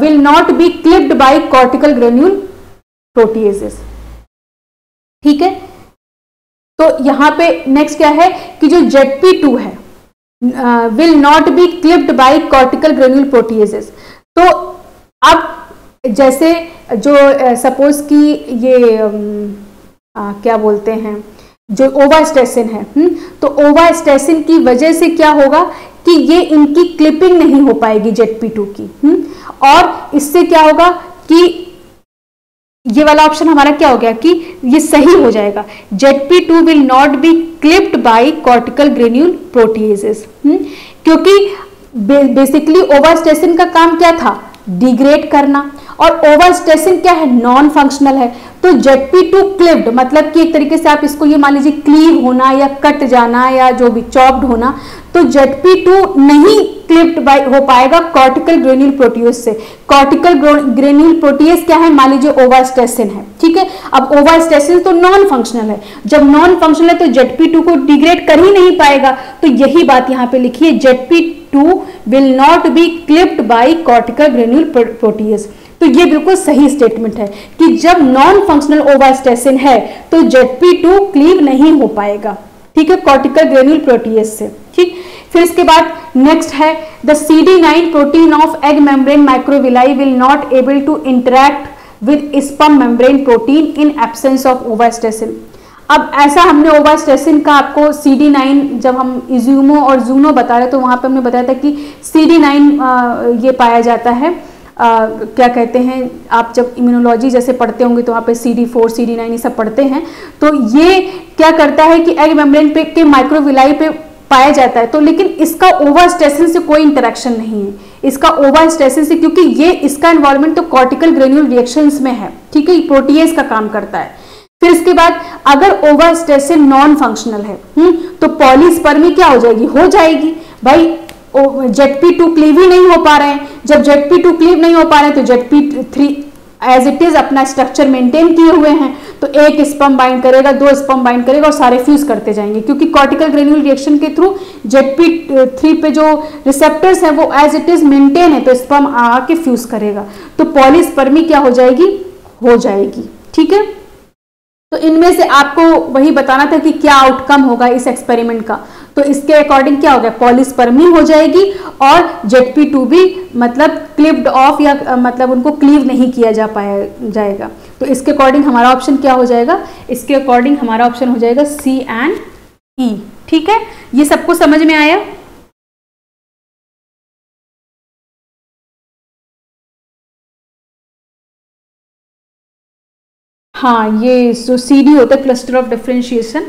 will not be clipped by cortical granule proteases. ठीक है, तो यहाँ पे नेक्स्ट क्या है कि जो ZP2 है will not be clipped by cortical granule proteases। तो अब जैसे जो सपोज कि ये क्या बोलते हैं, जो ओवास्टैसिन है, तो ओवास्टैसिन की वजह से क्या होगा कि ये इनकी क्लिपिंग नहीं हो पाएगी ZP2 की, और इससे क्या होगा कि ये वाला ऑप्शन हमारा क्या हो गया कि ये सही हो जाएगा, ZP2 will not be clipped by cortical granule proteases. क्योंकि बेसिकली ओवास्टैसिन का काम क्या था डिग्रेड करना। और ओवास्टेसिन क्या है, नॉन फंक्शनल है। तो ZP2 क्लिव्ड मतलब कि एक तरीके से आप इसको ये मान लीजिए क्लीव होना या कट जाना या जो भी चॉप्ड होना, तो ZP2 नहीं क्लिव्ड हो पाएगा कॉर्टिकल ग्रेन्यूल प्रोटीज से। कॉर्टिकल ग्रेन्यूल प्रोटीज क्या है, मान लीजिए ओवास्टेसिन है, ठीक है। अब ओवास्टेसिन तो नॉन फंक्शनल है, जब नॉन फंक्शनल है तो ZP2 को डिग्रेड कर ही नहीं पाएगा। तो यही बात यहाँ पे लिखी है, ZP2 will not be clipped by cortical granule protease. तो ये बिल्कुल सही स्टेटमेंट है कि जब नॉन फंक्शनल ओवास्टेसिन है तो ZP2 क्लीव नहीं हो पाएगा, ठीक है, कॉर्टिकल ग्रेन्यूल प्रोटीज से, ठीक। फिर इसके बाद नेक्स्ट है the CD9 protein of egg membrane microvilli will not able to interact with sperm membrane protein in absence of ovastacin. अब ऐसा हमने ओवास्टेसिन का आपको CD9 जब हम इज्यूमो और जूनो बता रहे तो वहाँ पर हमने बताया था कि CD9 ये पाया जाता है, क्या कहते हैं, आप जब इम्यूनोलॉजी जैसे पढ़ते होंगे तो वहाँ पे CD4 CD9 ये सब पढ़ते हैं। तो ये क्या करता है कि एग मेम्ब्रेन पे के माइक्रोविलाई पे पाया जाता है। तो लेकिन इसका ओवास्टेसिन से कोई इंटरेक्शन नहीं है, इसका ओवास्टेसिन से, क्योंकि ये इसका एनवायरमेंट तो कॉर्टिकल ग्रेन्यूल रिएक्शंस में है, ठीक है, प्रोटीएज का काम करता है। फिर इसके बाद अगर ओवास्टेसिन नॉन फंक्शनल है तो पॉलीस्पर्मी क्या हो जाएगी, हो जाएगी भाई। ZP2 क्लीव ही नहीं हो पा रहे हैं, जब ZP2 क्लीव नहीं हो पा रहे हैं तो ZP3 एज इट इज अपना स्ट्रक्चर मेंटेन किए हुए हैं। तो एक स्पर्म बाइंड करेगा, दो स्पर्म बाइंड करेगा और सारे फ्यूज करते जाएंगे, क्योंकि कॉर्टिकल ग्रेन्यूल रिएक्शन के थ्रू ZP3 पे जो रिसेप्टर्स हैं वो एज इट इज मेंटेन है, तो स्पर्म आके फ्यूज करेगा। तो पॉलीस्पर्मी क्या हो जाएगी, हो जाएगी, ठीक है। तो इनमें से आपको वही बताना था कि क्या आउटकम होगा इस एक्सपेरिमेंट का, तो इसके अकॉर्डिंग क्या होगा, पॉलीस्पर्मी हो जाएगी और ZP2 भी मतलब क्लिप्ड ऑफ या मतलब उनको क्लीव नहीं किया जा पाया जाएगा। तो इसके अकॉर्डिंग हमारा ऑप्शन क्या हो जाएगा, इसके अकॉर्डिंग हमारा ऑप्शन हो जाएगा C and E, ठीक है। ये सबको समझ में आया। हाँ, ये जो CD होता है क्लस्टर ऑफ डिफरेंशिएशन,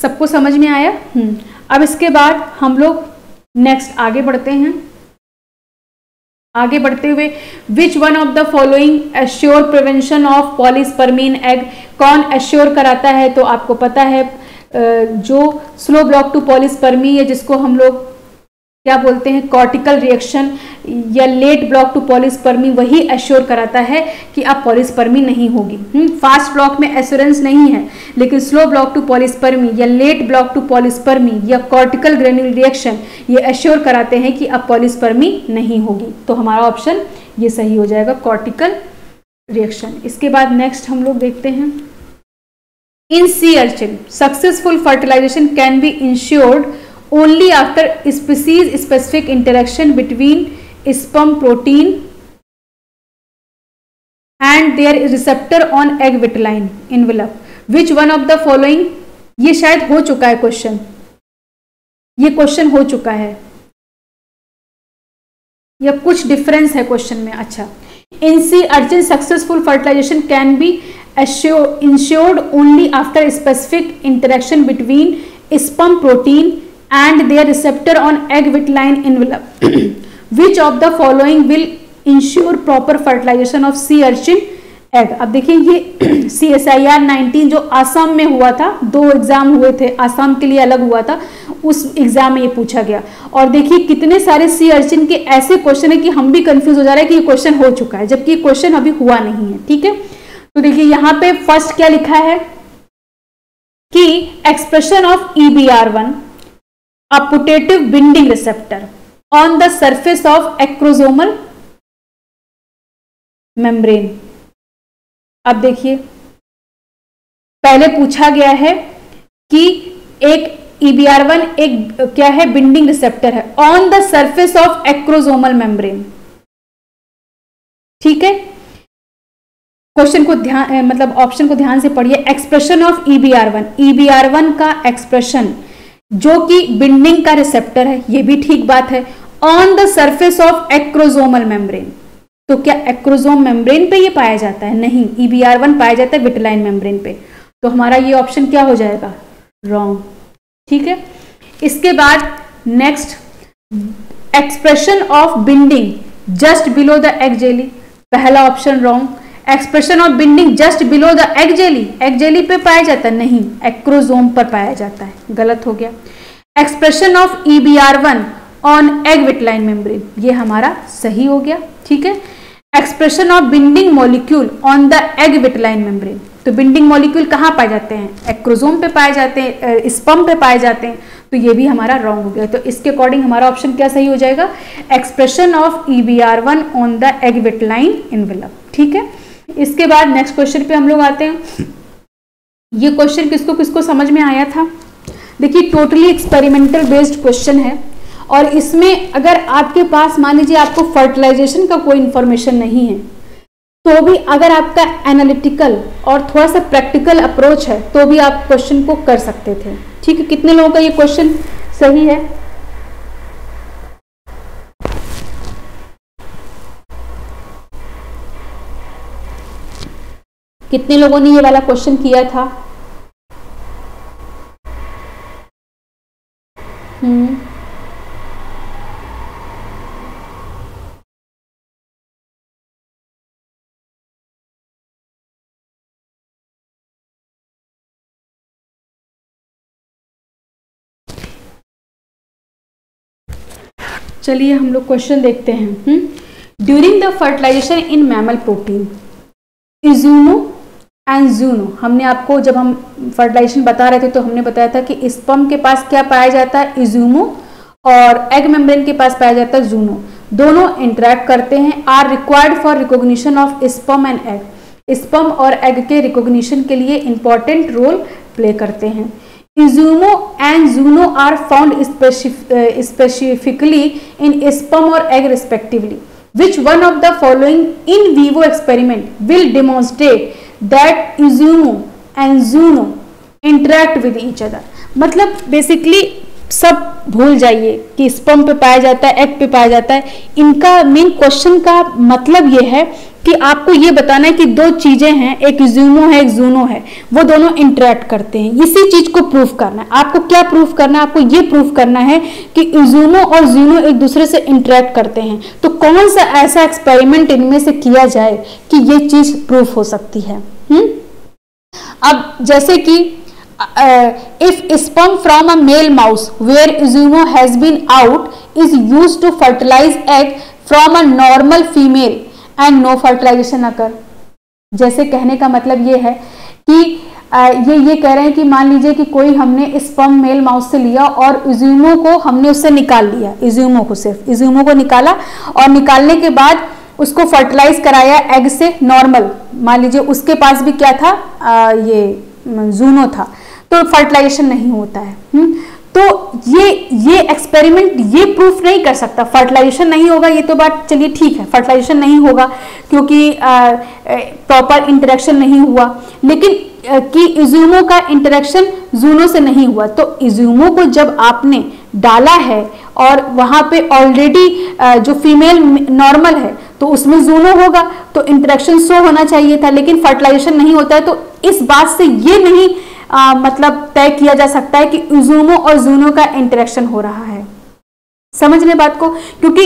सबको समझ में आया। अब इसके बाद हम लोग नेक्स्ट आगे बढ़ते हैं। आगे बढ़ते हुए which one of the following assure prevention of polyspermy in egg, कौन एश्योर कराता है, तो आपको पता है जो स्लो ब्लॉक टू पॉलीस्पर्मी है, जिसको हम लोग क्या बोलते हैं कॉर्टिकल रिएक्शन या लेट ब्लॉक टू पॉलीस्पर्मी, वही एश्योर कराता है कि अब पॉलीस्पर्मी नहीं होगी। फास्ट ब्लॉक में एश्योरेंस नहीं है, लेकिन स्लो ब्लॉक टू पॉलीस्पर्मी या लेट ब्लॉक टू पॉलीस्पर्मी या कॉर्टिकल ग्रेन्यूल रिएक्शन ये एश्योर कराते हैं कि अब पॉलीस्पर्मी नहीं होगी। तो हमारा ऑप्शन ये सही हो जाएगा, कॉर्टिकल रिएक्शन। इसके बाद नेक्स्ट हम लोग देखते हैं in sea urchin successful fertilisation can be ensured only after species specific interaction between sperm protein and their receptor on egg vitelline envelope. Which one of the following? ये शायद हो चुका है क्वेश्चन, ये क्वेश्चन हो चुका है या कुछ डिफरेंस है क्वेश्चन में। अच्छा, in sea urchin successful fertilisation can be ensured only after specific interaction between sperm protein and their receptor on egg vitelline envelope. Which of the following will ensure proper fertilization of sea urchin egg? अब देखिए ये CSIR 19 जो exam में हुआ था, दो exam हुए थे, आसाम के लिए अलग हुआ था, उस एग्जाम में ये पूछा गया। और देखिए कितने सारे sea urchin के ऐसे क्वेश्चन है कि हम भी कंफ्यूज हो जा रहे हैं कि ये क्वेश्चन हो चुका है, जबकि ये क्वेश्चन अभी हुआ नहीं है, ठीक है। तो देखिए यहाँ पे फर्स्ट क्या लिखा है कि expression of EBR1 a putative binding receptor on the surface of acrosomal membrane. अब देखिए पहले पूछा गया है कि एक EBR1 एक क्या है, बिंडिंग रिसेप्टर है on the surface of acrosomal membrane, ठीक है। क्वेश्चन को ध्यान मतलब ऑप्शन को ध्यान से पढ़िए। एक्सप्रेशन ऑफ EBR1 का एक्सप्रेशन जो कि बिंडिंग का रिसेप्टर है, ये भी ठीक बात है, on the surface of acrosomal membrane. तो क्या एक्रोसोम मेम्ब्रेन पे ये पाया जाता है? नहीं, EBR1 पाया जाता है विटलाइन मेम्ब्रेन पे। तो हमारा ये ऑप्शन क्या हो जाएगा, रॉन्ग, ठीक है। इसके बाद next expression of binding just below the egg jelly, पहला option wrong. Expression of binding just below the egg jelly, egg jelly पे पाया जाता नहीं, एक्रोसोम पर पाया जाता है, गलत हो गया। Expression of EBR1 on egg vitelline membrane, ये हमारा सही हो गया, ठीक है। Expression of binding molecule on the egg vitelline membrane, तो बिंडिंग मॉलिक्यूल कहाँ पाए जाते हैं, एक्रोसोम पे पाए जाते हैं, स्पर्म पे पाए जाते हैं, तो ये भी हमारा रॉन्ग हो गया। तो इसके अकॉर्डिंग हमारा ऑप्शन क्या सही हो जाएगा, expression of EBR1 on the egg vitelline envelope, ठीक है। इसके बाद नेक्स्ट क्वेश्चन पे हम लोग आते हैं। ये क्वेश्चन किसको किसको समझ में आया था, देखिए टोटली एक्सपेरिमेंटल बेस्ड क्वेश्चन है, और इसमें अगर आपके पास मान लीजिए आपको फर्टिलाइजेशन का कोई इन्फॉर्मेशन नहीं है तो भी अगर आपका एनालिटिकल और थोड़ा सा प्रैक्टिकल अप्रोच है तो भी आप क्वेश्चन को कर सकते थे, ठीक है। कितने लोगों का ये क्वेश्चन सही है, कितने लोगों ने ये वाला क्वेश्चन किया था? चलिए हम लोग क्वेश्चन देखते हैं। During the fertilisation in mammal protein Izumo and Juno, हमने आपको जब हम फर्टिलाइजेशन बता रहे थे तो हमने बताया था कि स्पर्म के पास क्या पाया जाता है, इजूमो, और एग मेम्ब्रेन के पास पाया जाता है जूनो, दोनों इंटरैक्ट करते हैं। Are required for recognition of sperm and egg, sperm और एग के रिकॉग्निशन के लिए इंपॉर्टेंट रोल प्ले करते हैं। Izumo and Juno are found specifically in sperm और egg respectively, which one of the following in vivo experiment will demonstrate that Izumo and Juno interact with each other. मतलब basically सब भूल जाइए कि sperm पे पाया जाता है, एग पे पाया जाता है, इनका मेन क्वेश्चन का मतलब ये है कि आपको ये बताना है कि दो चीजें हैं, एक इजूमो है एक जूनो है, वो दोनों इंटरैक्ट करते हैं, इसी चीज को प्रूफ करना है। आपको क्या प्रूफ करना है, आपको ये प्रूफ करना है कि इजूमो और जूनो एक दूसरे से इंटरैक्ट करते हैं, तो कौन सा ऐसा एक्सपेरिमेंट इनमें से किया जाए कि ये चीज प्रूफ हो सकती है। अब जैसे कि if sperm from a male mouse where Izumo has been out is used to fertilize egg from a normal female and no fertilization occur, जैसे कहने का मतलब ये है कि ये कह रहे हैं कि मान लीजिए कि कोई हमने स्पर्म मेल माउस से लिया और Izumo को हमने उससे निकाल लिया, Izumo को सिर्फ Izumo को निकाला और निकालने के बाद उसको फर्टिलाइज कराया एग से नॉर्मल, मान लीजिए उसके पास भी क्या था ये जूनो था, तो फर्टिलाइजेशन नहीं होता है। तो ये एक्सपेरिमेंट ये प्रूफ नहीं कर सकता, फर्टिलाइजेशन नहीं होगा ये तो बात चलिए ठीक है, फर्टिलाइजेशन नहीं होगा क्योंकि प्रॉपर इंटरेक्शन नहीं हुआ, लेकिन कि इजूमो का इंटरेक्शन जूनो से नहीं हुआ, तो इजूमो को जब आपने डाला है और वहाँ पे ऑलरेडी जो फीमेल नॉर्मल है तो उसमें जूनो होगा, तो इंटरेक्शन शो होना चाहिए था, लेकिन फर्टिलाइजेशन नहीं होता है, तो इस बात से ये नहीं मतलब तय किया जा सकता है कि इजूमो और जूनो का इंटरेक्शन हो रहा है, समझने बात को, क्योंकि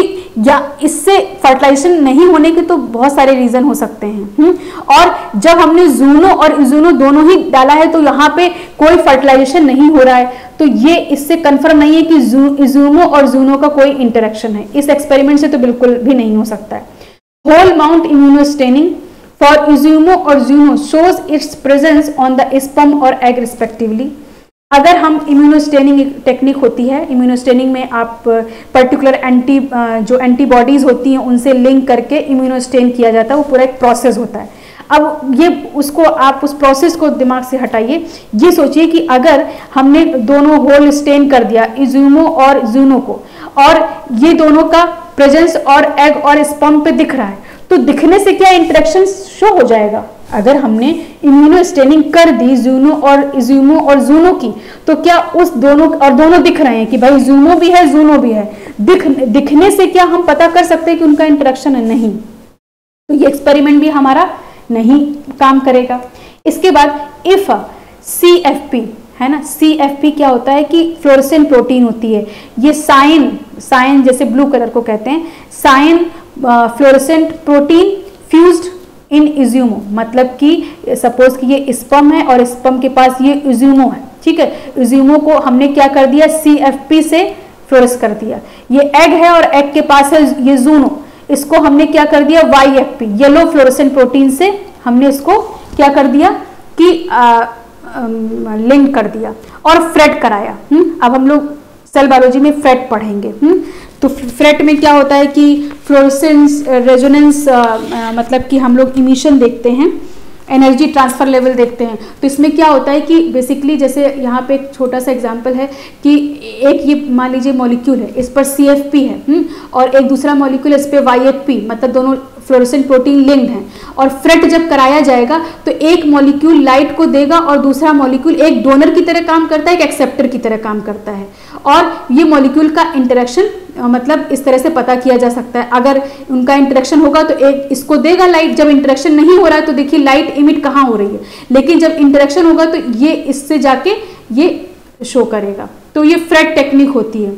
या इससे फर्टिलाइजेशन नहीं होने के तो बहुत सारे रीजन हो सकते हैं। और जब हमने जूनो और इजूनो दोनों ही डाला है तो यहाँ पे कोई फर्टिलाइजेशन नहीं हो रहा है, तो ये इससे कंफर्म नहीं है कि इजूमो और जूनो का कोई इंटरेक्शन है, इस एक्सपेरिमेंट से तो बिल्कुल भी नहीं हो सकता है। Whole mount immunostaining for Izumo और Juno shows its presence on the sperm और एग रिस्पेक्टिवली। अगर हम इम्यूनोस्टेनिंग टेक्निक होती है, इम्यूनोस्टेनिंग में आप पर्टिकुलर एंटीबॉडीज़ होती हैं उनसे लिंक करके इम्यूनोस्टेन किया जाता है, वो पूरा एक प्रोसेस होता है। अब ये उसको आप उस प्रोसेस को दिमाग से हटाइए, ये सोचिए कि अगर हमने दोनों होल स्टेन कर दिया इजूमो और जूनो को और ये दोनों का प्रेजेंस और एग और स्पर्म पे दिख रहा है, तो दिखने से क्या इंटरेक्शन शो हो जाएगा। अगर हमने इम्यूनो स्टेनिंग कर दी जूनो और इजूमो और जूनो की, तो क्या उस दोनों और दोनों दिख रहे हैं कि भाई जूनो भी है जूनो भी है, दिखने से क्या हम पता कर सकते हैं कि उनका इंटरेक्शन है? नहीं, तो ये एक्सपेरिमेंट भी हमारा नहीं काम करेगा। इसके बाद इफ CFP है ना, CFP क्या होता है कि फ्लोरेसेंट प्रोटीन होती है, ये साइन जैसे ब्लू कलर को कहते हैं, cyan fluorescent protein fused in Izumo, मतलब कि सपोज कि ये स्पर्म है और स्पर्म के पास ये इज्यूमो है, ठीक है। इज्यूमो को हमने क्या कर दिया, CFP से फ्लोरेस कर दिया। ये एग है और एग के पास है ये जूनो, इसको हमने क्या कर दिया YFP येलो फ्लोरोसेंट प्रोटीन से हमने इसको क्या कर दिया कि लिंक कर दिया और फ्रेट कराया। अब हम लोग सेल बायोलॉजी में फ्रेट पढ़ेंगे। तो फ्रेट में क्या होता है कि फ्लोरोसेंस रेजोनेंस मतलब कि हम लोग इमिशन देखते हैं, एनर्जी ट्रांसफर लेवल देखते हैं। तो इसमें क्या होता है कि बेसिकली जैसे यहाँ पे एक छोटा सा एग्जांपल है कि एक ये मान लीजिए मॉलिक्यूल है, इस पर CFP है और एक दूसरा मॉलिक्यूल इस पर YFP, मतलब दोनों फ्लोरोसेंट प्रोटीन लिंक्ड हैं। और फ्रेट जब कराया जाएगा तो एक मॉलिक्यूल लाइट को देगा और दूसरा मॉलिक्यूल एक डोनर की तरह काम करता है, एक एक्सेप्टर की तरह काम करता है। और ये मॉलिक्यूल का इंटरेक्शन मतलब इस तरह से पता किया जा सकता है। अगर उनका इंटरेक्शन होगा तो एक इसको देगा लाइट, जब इंटरेक्शन नहीं हो रहा है तो देखिए लाइट इमिट कहाँ हो रही है, लेकिन जब इंटरेक्शन होगा तो ये इससे जाके ये शो करेगा। तो ये फ्रेट टेक्निक होती है।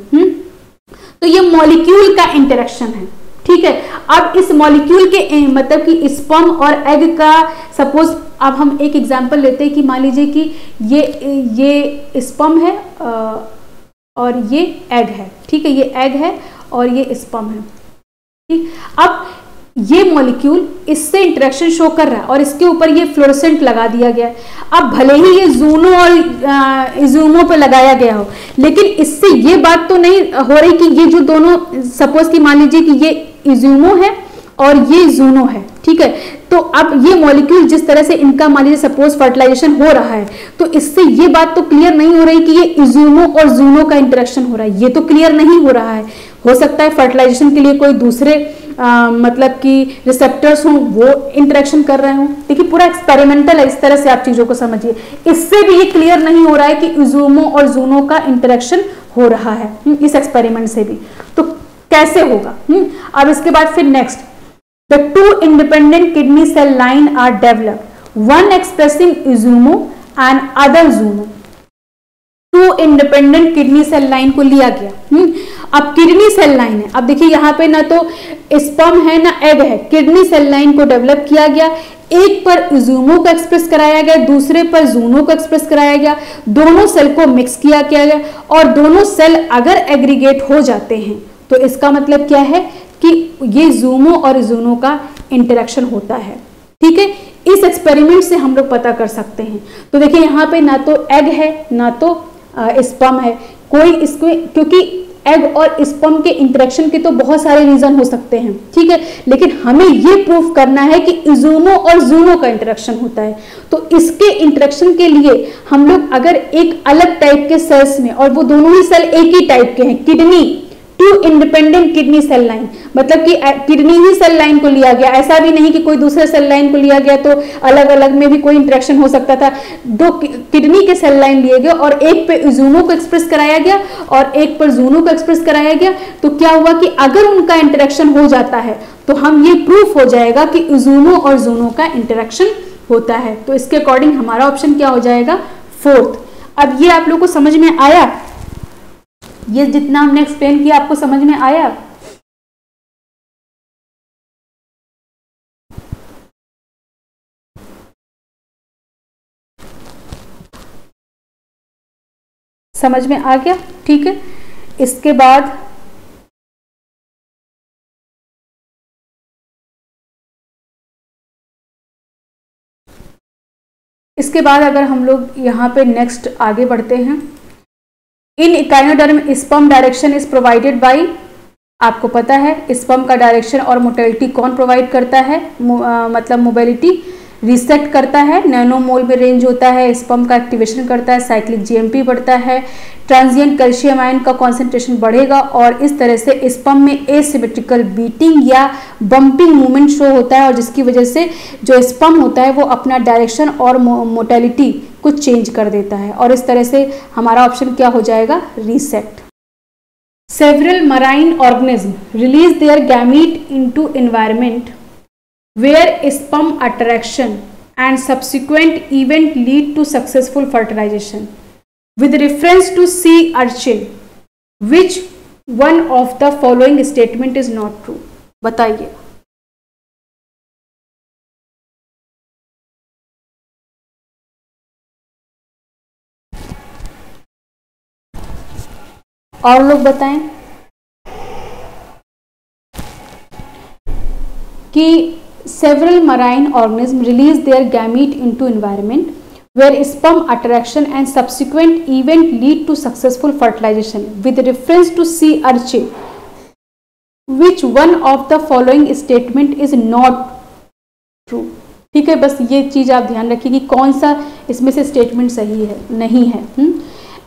तो ये मॉलिक्यूल का इंटरेक्शन है, ठीक है। अब इस मॉलिक्यूल के मतलब कि स्पर्म और एग का सपोज अब हम एक एग्जांपल लेते हैं कि मान लीजिए कि ये स्पर्म है और ये एग है, ठीक है। ये एग है और ये स्पर्म है, ठीक। अब ये मॉलिक्यूल इससे इंटरेक्शन शो कर रहा है और इसके ऊपर ये फ्लोरोसेंट लगा दिया गया है। अब भले ही ये जूनो और इज्यूमो पर लगाया गया हो, लेकिन इससे ये बात तो नहीं हो रही कि ये जो दोनों सपोज कि मान लीजिए कि ये इज्यूमो है और ये जूनो है, ठीक है। तो अब ये मॉलिक्यूल जिस तरह से इनका मान लीजिए सपोज फर्टिलाइजेशन हो रहा है, तो इससे ये बात तो क्लियर नहीं हो रही कि ये इज्यूमो और जूनो का इंटरेक्शन हो रहा है, ये तो क्लियर नहीं हो रहा है। हो सकता है फर्टिलाइजेशन के लिए कोई दूसरे मतलब कि रिसेप्टर्स हों, वो इंटरेक्शन कर रहे हों। देखिए पूरा एक्सपेरिमेंटल है, इस तरह से आप चीज़ों को समझिए। इससे भी ये क्लियर नहीं हो रहा है कि इज्यूमो और जूनो का इंटरेक्शन हो रहा है, इस एक्सपेरिमेंट से भी। तो कैसे होगा? अब इसके बाद फिर next, The two independent kidney cell line are developed, one expressing Izumo and other Zuno. Two independent kidney cell line को लिया गया। अब किडनी सेल लाइन है। अब देखिए यहाँ पे ना तो स्पर्म है ना एग है, किडनी सेल लाइन को डेवलप किया गया। एक पर इज्यूमो को एक्सप्रेस कराया गया, दूसरे पर जूनो को एक्सप्रेस कराया गया। दोनों सेल को मिक्स किया गया और दोनों सेल अगर एग्रीगेट हो जाते हैं तो इसका मतलब क्या है कि ये जूमो और जूनो का इंटरेक्शन होता है, ठीक है। इस एक्सपेरिमेंट से हम लोग पता कर सकते हैं। तो देखिए यहाँ पे ना तो एग है ना तो स्पर्म है, कोई इसको क्योंकि एग और स्पर्म के इंटरेक्शन के तो बहुत सारे रीजन हो सकते हैं, ठीक है। लेकिन हमें ये प्रूफ करना है कि इज्यूमो और जूनो का इंटरेक्शन होता है। तो इसके इंटरेक्शन के लिए हम लोग अगर एक अलग टाइप के सेल्स में, और वो दोनों ही सेल एक ही टाइप के हैं, kidney two independent kidney cell line, मतलब कि किडनी ही सेल लाइन को लिया गया। ऐसा भी नहीं कि कोई दूसरे सेल लाइन को लिया गया तो अलग अलग में भी कोई इंटरेक्शन हो सकता था। दो किडनी के सेल लाइन लिए गए और एक पे इज्यूमो को एक्सप्रेस कराया गया और एक पर जूनो को एक्सप्रेस कराया गया। तो क्या हुआ कि अगर उनका इंटरेक्शन हो जाता है तो हम ये प्रूफ हो जाएगा कि इज्यूमो और जूनो का इंटरेक्शन होता है। तो इसके अकॉर्डिंग हमारा ऑप्शन क्या हो जाएगा, फोर्थ। अब ये आप लोग को समझ में आया, ये जितना हमने एक्सप्लेन किया आपको समझ में आया? समझ में आ गया, ठीक है। इसके बाद अगर हम लोग यहाँ पे नेक्स्ट आगे बढ़ते हैं, in echinoderm sperm direction is provided by, आपको पता है स्पर्म का डायरेक्शन और मोटिलिटी कौन प्रोवाइड करता है, मतलब मोबिलिटी रिसेट करता है, नैनोमोल में रेंज होता है, स्पर्म का एक्टिवेशन करता है, साइक्लिक GMP बढ़ता है, ट्रांजिएंट कैल्शियम आयन का कॉन्सेंट्रेशन बढ़ेगा और इस तरह से स्पर्म में एसिमेट्रिकल बीटिंग या बम्पिंग मूवमेंट शो होता है और जिसकी वजह से जो स्पर्म होता है वो अपना डायरेक्शन और मोटिलिटी को चेंज कर देता है और इस तरह से हमारा ऑप्शन क्या हो जाएगा, resact. Several marine organism release their gamete into environment where sperm attraction and subsequent event lead to successful fertilization. With reference to sea urchin, which one of the following statement is not true? बताइए। और लोग बताएं कि several marine organisms release their gamete into environment where sperm attraction and subsequent event lead to successful fertilization with reference to sea urchin which one of the following statement is not true। ठीक है, बस ये चीज आप ध्यान रखिए कि कौन सा इसमें से स्टेटमेंट सही है नहीं है।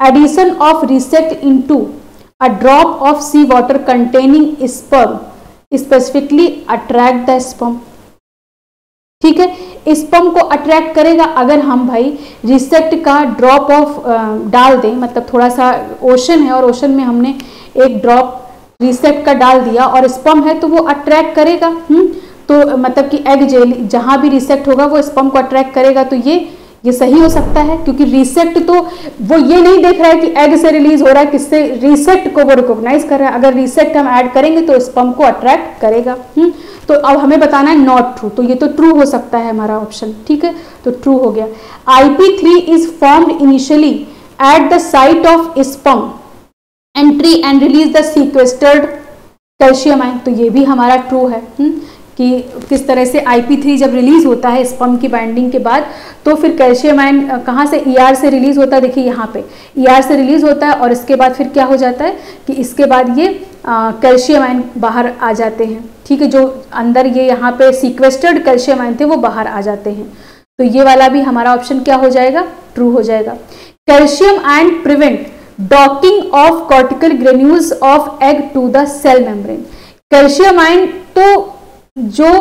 Addition of resact into a drop of sea water containing sperm specifically attract the sperm. ठीक है, स्पर्म को अट्रैक्ट करेगा अगर हम भाई रिसेक्ट का ड्रॉप ऑफ डाल दें, मतलब थोड़ा सा ओशन है और ओशन में हमने एक ड्रॉप रिसेक्ट का डाल दिया और स्पर्म है तो वो अट्रैक्ट करेगा। तो मतलब कि एग जेली जहाँ भी रिसेक्ट होगा वो स्पर्म को अट्रैक्ट करेगा, तो ये सही हो सकता है क्योंकि रिसेक्ट तो वो ये नहीं देख रहा है कि एग से रिलीज हो रहा है किससे, रिसेक्ट को वो रिकॉग्नाइज कर रहा है। अगर रिसेक्ट हम ऐड करेंगे तो स्पर्म को अट्रैक्ट करेगा। तो अब हमें बताना है नॉट ट्रू, तो ये तो ट्रू हो सकता है हमारा ऑप्शन। ठीक है, तो ट्रू हो गया। IP3 is formed initially at the site of sperm entry and release the sequestered calcium ion, तो ये भी हमारा ट्रू है। कि किस तरह से IP3 जब रिलीज होता है स्पर्म की बाइंडिंग के बाद तो फिर कैल्शियम आयन कहाँ से ER से रिलीज होता है, देखिए यहाँ पे ER से रिलीज होता है और इसके बाद फिर क्या हो जाता है कि इसके बाद ये कैल्शियम आयन बाहर आ जाते हैं। ठीक है, जो अंदर ये यहाँ पे सीक्वेस्टर्ड कैल्शियम आयन थे वो बाहर आ जाते हैं, तो ये वाला भी हमारा ऑप्शन क्या हो जाएगा, ट्रू हो जाएगा। Calcium ion prevent docking of cortical granules of egg to the cell membrane. Calcium ion तो जो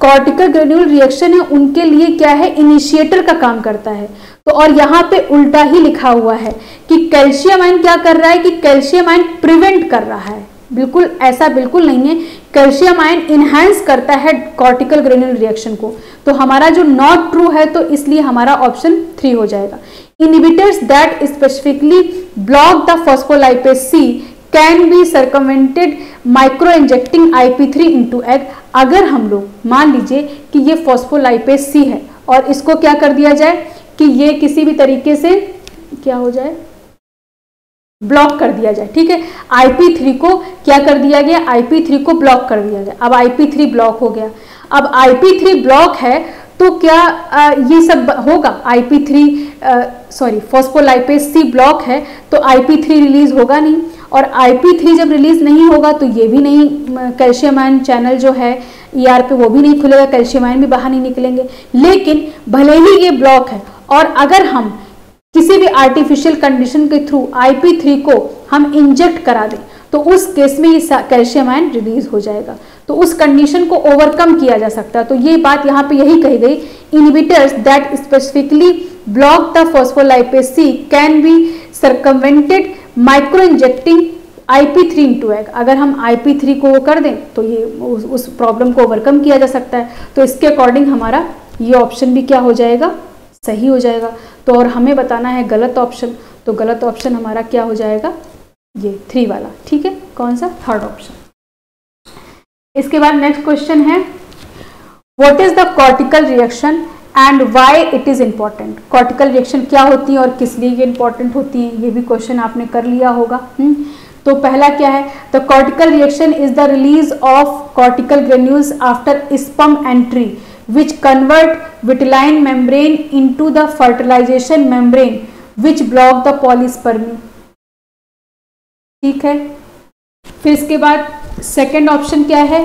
कॉर्टिकल ग्रेन्यूल रिएक्शन है उनके लिए क्या है, इनिशिएटर का काम करता है। तो और यहाँ पे उल्टा ही लिखा हुआ है कि कैल्शियम आयन क्या कर रहा है कि कैल्शियम आयन प्रिवेंट कर रहा है, बिल्कुल ऐसा बिल्कुल नहीं है। कैल्शियम आयन इनहेंस करता है कॉर्टिकल ग्रेन्यूल रिएक्शन को, तो हमारा जो नॉट ट्रू है तो इसलिए हमारा ऑप्शन 3 हो जाएगा। Inhibitors that specifically block the phospholipase C can be circumvented micro injecting IP3 into egg. अगर हम लोग मान लीजिए कि ये फॉस्फोलाइपेज सी है और इसको क्या कर दिया जाए कि ये किसी भी तरीके से क्या हो जाए, ब्लॉक कर दिया जाए। ठीक है, IP3 को क्या कर दिया गया, IP3 को ब्लॉक कर दिया गया। अब IP3 ब्लॉक हो गया, अब IP3 ब्लॉक है तो क्या ये सब होगा, फॉस्फोलाइपेज सी ब्लॉक है तो IP3 रिलीज होगा नहीं, और IP3 जब रिलीज नहीं होगा तो ये भी नहीं, कैल्शियम आयन चैनल जो है ER पे वो भी नहीं खुलेगा, कैल्शियम आयन भी बाहर नहीं निकलेंगे। लेकिन भले ही ये ब्लॉक है और अगर हम किसी भी आर्टिफिशियल कंडीशन के थ्रू IP3 को हम इंजेक्ट करा दें तो उस केस में ये कैल्शियम आयन रिलीज हो जाएगा, तो उस कंडीशन को ओवरकम किया जा सकता है। तो ये बात यहाँ पे यही कही गई, inhibitors that specifically block the phospholipase C can be circumvented micro injecting IP3 into egg. अगर हम IP3 को वो कर दें तो ये उस प्रॉब्लम को ओवरकम किया जा सकता है। तो इसके अकॉर्डिंग हमारा ये ऑप्शन भी क्या हो जाएगा, सही हो जाएगा। तो और हमें बताना है गलत ऑप्शन, तो गलत ऑप्शन हमारा क्या हो जाएगा, ये 3 वाला। ठीक है, कौन सा, थर्ड ऑप्शन। इसके बाद नेक्स्ट क्वेश्चन है, what is the cortical reaction and why it is important. Cortical reaction क्या होती है और किस लिए ये इंपॉर्टेंट होती है, ये भी क्वेश्चन आपने कर लिया होगा। तो पहला क्या है, the cortical reaction is the release of cortical granules after sperm entry which convert vitelline membrane into the fertilization membrane which block the polyspermy। ठीक है, फिर इसके बाद सेकेंड ऑप्शन क्या है,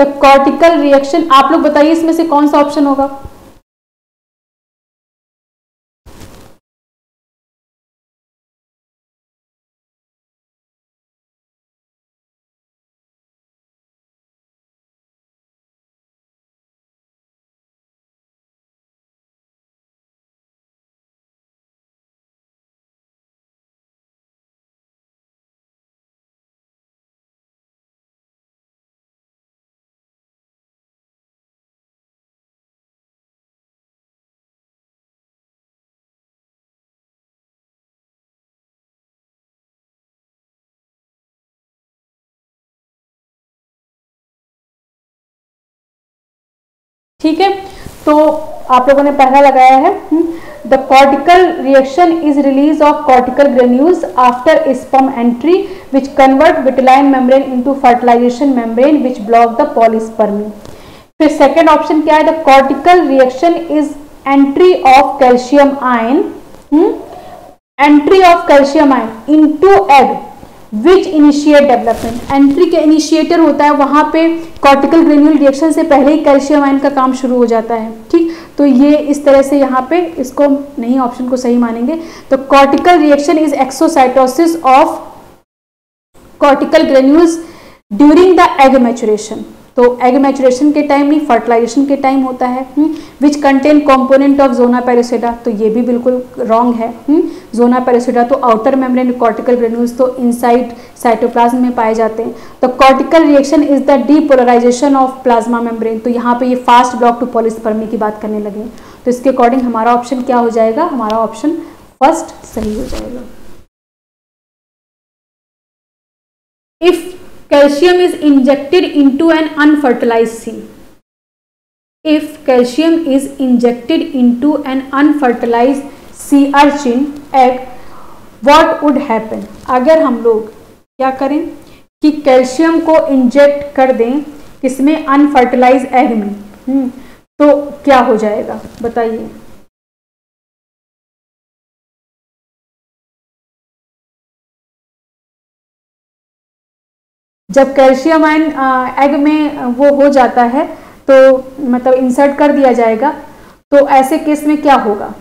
द कॉर्टिकल रिएक्शन। आप लोग बताइए इसमें से कौन सा ऑप्शन होगा, ठीक है, तो आप लोगों ने पहला लगाया है the cortical reaction is release of cortical granules after sperm entry which convert vitelline membrane into fertilisation membrane which block the polyspermy. फिर सेकेंड ऑप्शन क्या है, the cortical reaction is entry of calcium ion, entry of calcium ion into egg which initiate development. Entry के initiator होता है, वहाँ पे cortical granule reaction से पहले ही कैल्शियम आयन का काम शुरू हो जाता है। ठीक, तो ये इस तरह से यहाँ पे इसको नहीं, ऑप्शन को सही मानेंगे। तो cortical reaction is exocytosis of cortical granules during the egg maturation. तो एग मैचुरेशन के टाइम नहीं, फर्टिलाइजेशन के टाइम होता है, which contain component of zona pellucida. तो ये भी बिल्कुल रॉन्ग है, जोना पेलुसिडा तो आउटर मेम्ब्रेन, कॉर्टिकल ग्रेन्यूल्स तो इनसाइड साइटोप्लाज्म में पाए जाते हैं। तो cortical reaction is the depolarisation of plasma membrane. तो यहाँ पे ये फास्ट ब्लॉक टू पॉलिस्पर्मी की बात करने लगे, तो इसके अकॉर्डिंग हमारा ऑप्शन क्या हो जाएगा, हमारा ऑप्शन फर्स्ट सही हो जाएगा। If calcium is injected into an unfertilized seed, if calcium is injected into an unfertilized sea urchin egg, what would happen? अगर हम लोग क्या करें कि कैल्शियम को इंजेक्ट कर दें किसमें, अनफर्टिलाइज एग में, तो क्या हो जाएगा बताइए। जब कैल्शियम आयन एग में वो हो जाता है तो मतलब इंसर्ट कर दिया जाएगा, तो ऐसे केस में क्या होगा,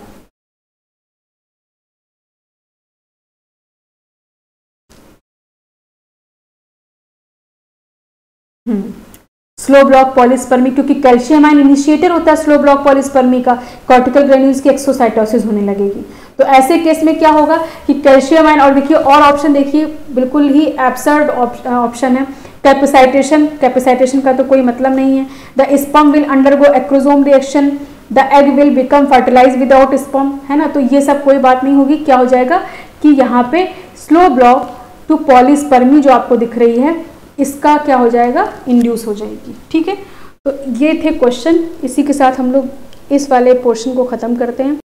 स्लो ब्लॉक पॉलिस्पर्मी, क्योंकि कैल्शियम आयन इनिशिएटर होता है स्लो ब्लॉक पॉलिस्पर्मी का, कॉर्टिकल ग्रेन्यूल्स की एक्सोसाइटोसिस होने लगेगी। तो ऐसे केस में क्या होगा कि कैल्शियम आयन, और देखिए और ऑप्शन देखिए बिल्कुल ही एब्सर्ड ऑप्शन है, कैपेसिटेशन, कैपेसिटेशन का तो कोई मतलब नहीं है। The sperm will undergo acrosome reaction, the egg will become fertilise without sperm, है ना, तो ये सब कोई बात नहीं होगी। क्या हो जाएगा कि यहाँ पे स्लो ब्लॉक टू पॉलिस्पर्मी जो आपको दिख रही है, इसका क्या हो जाएगा, इंड्यूस हो जाएगी। ठीक है, तो ये थे क्वेश्चन, इसी के साथ हम लोग इस वाले पोर्शन को ख़त्म करते हैं।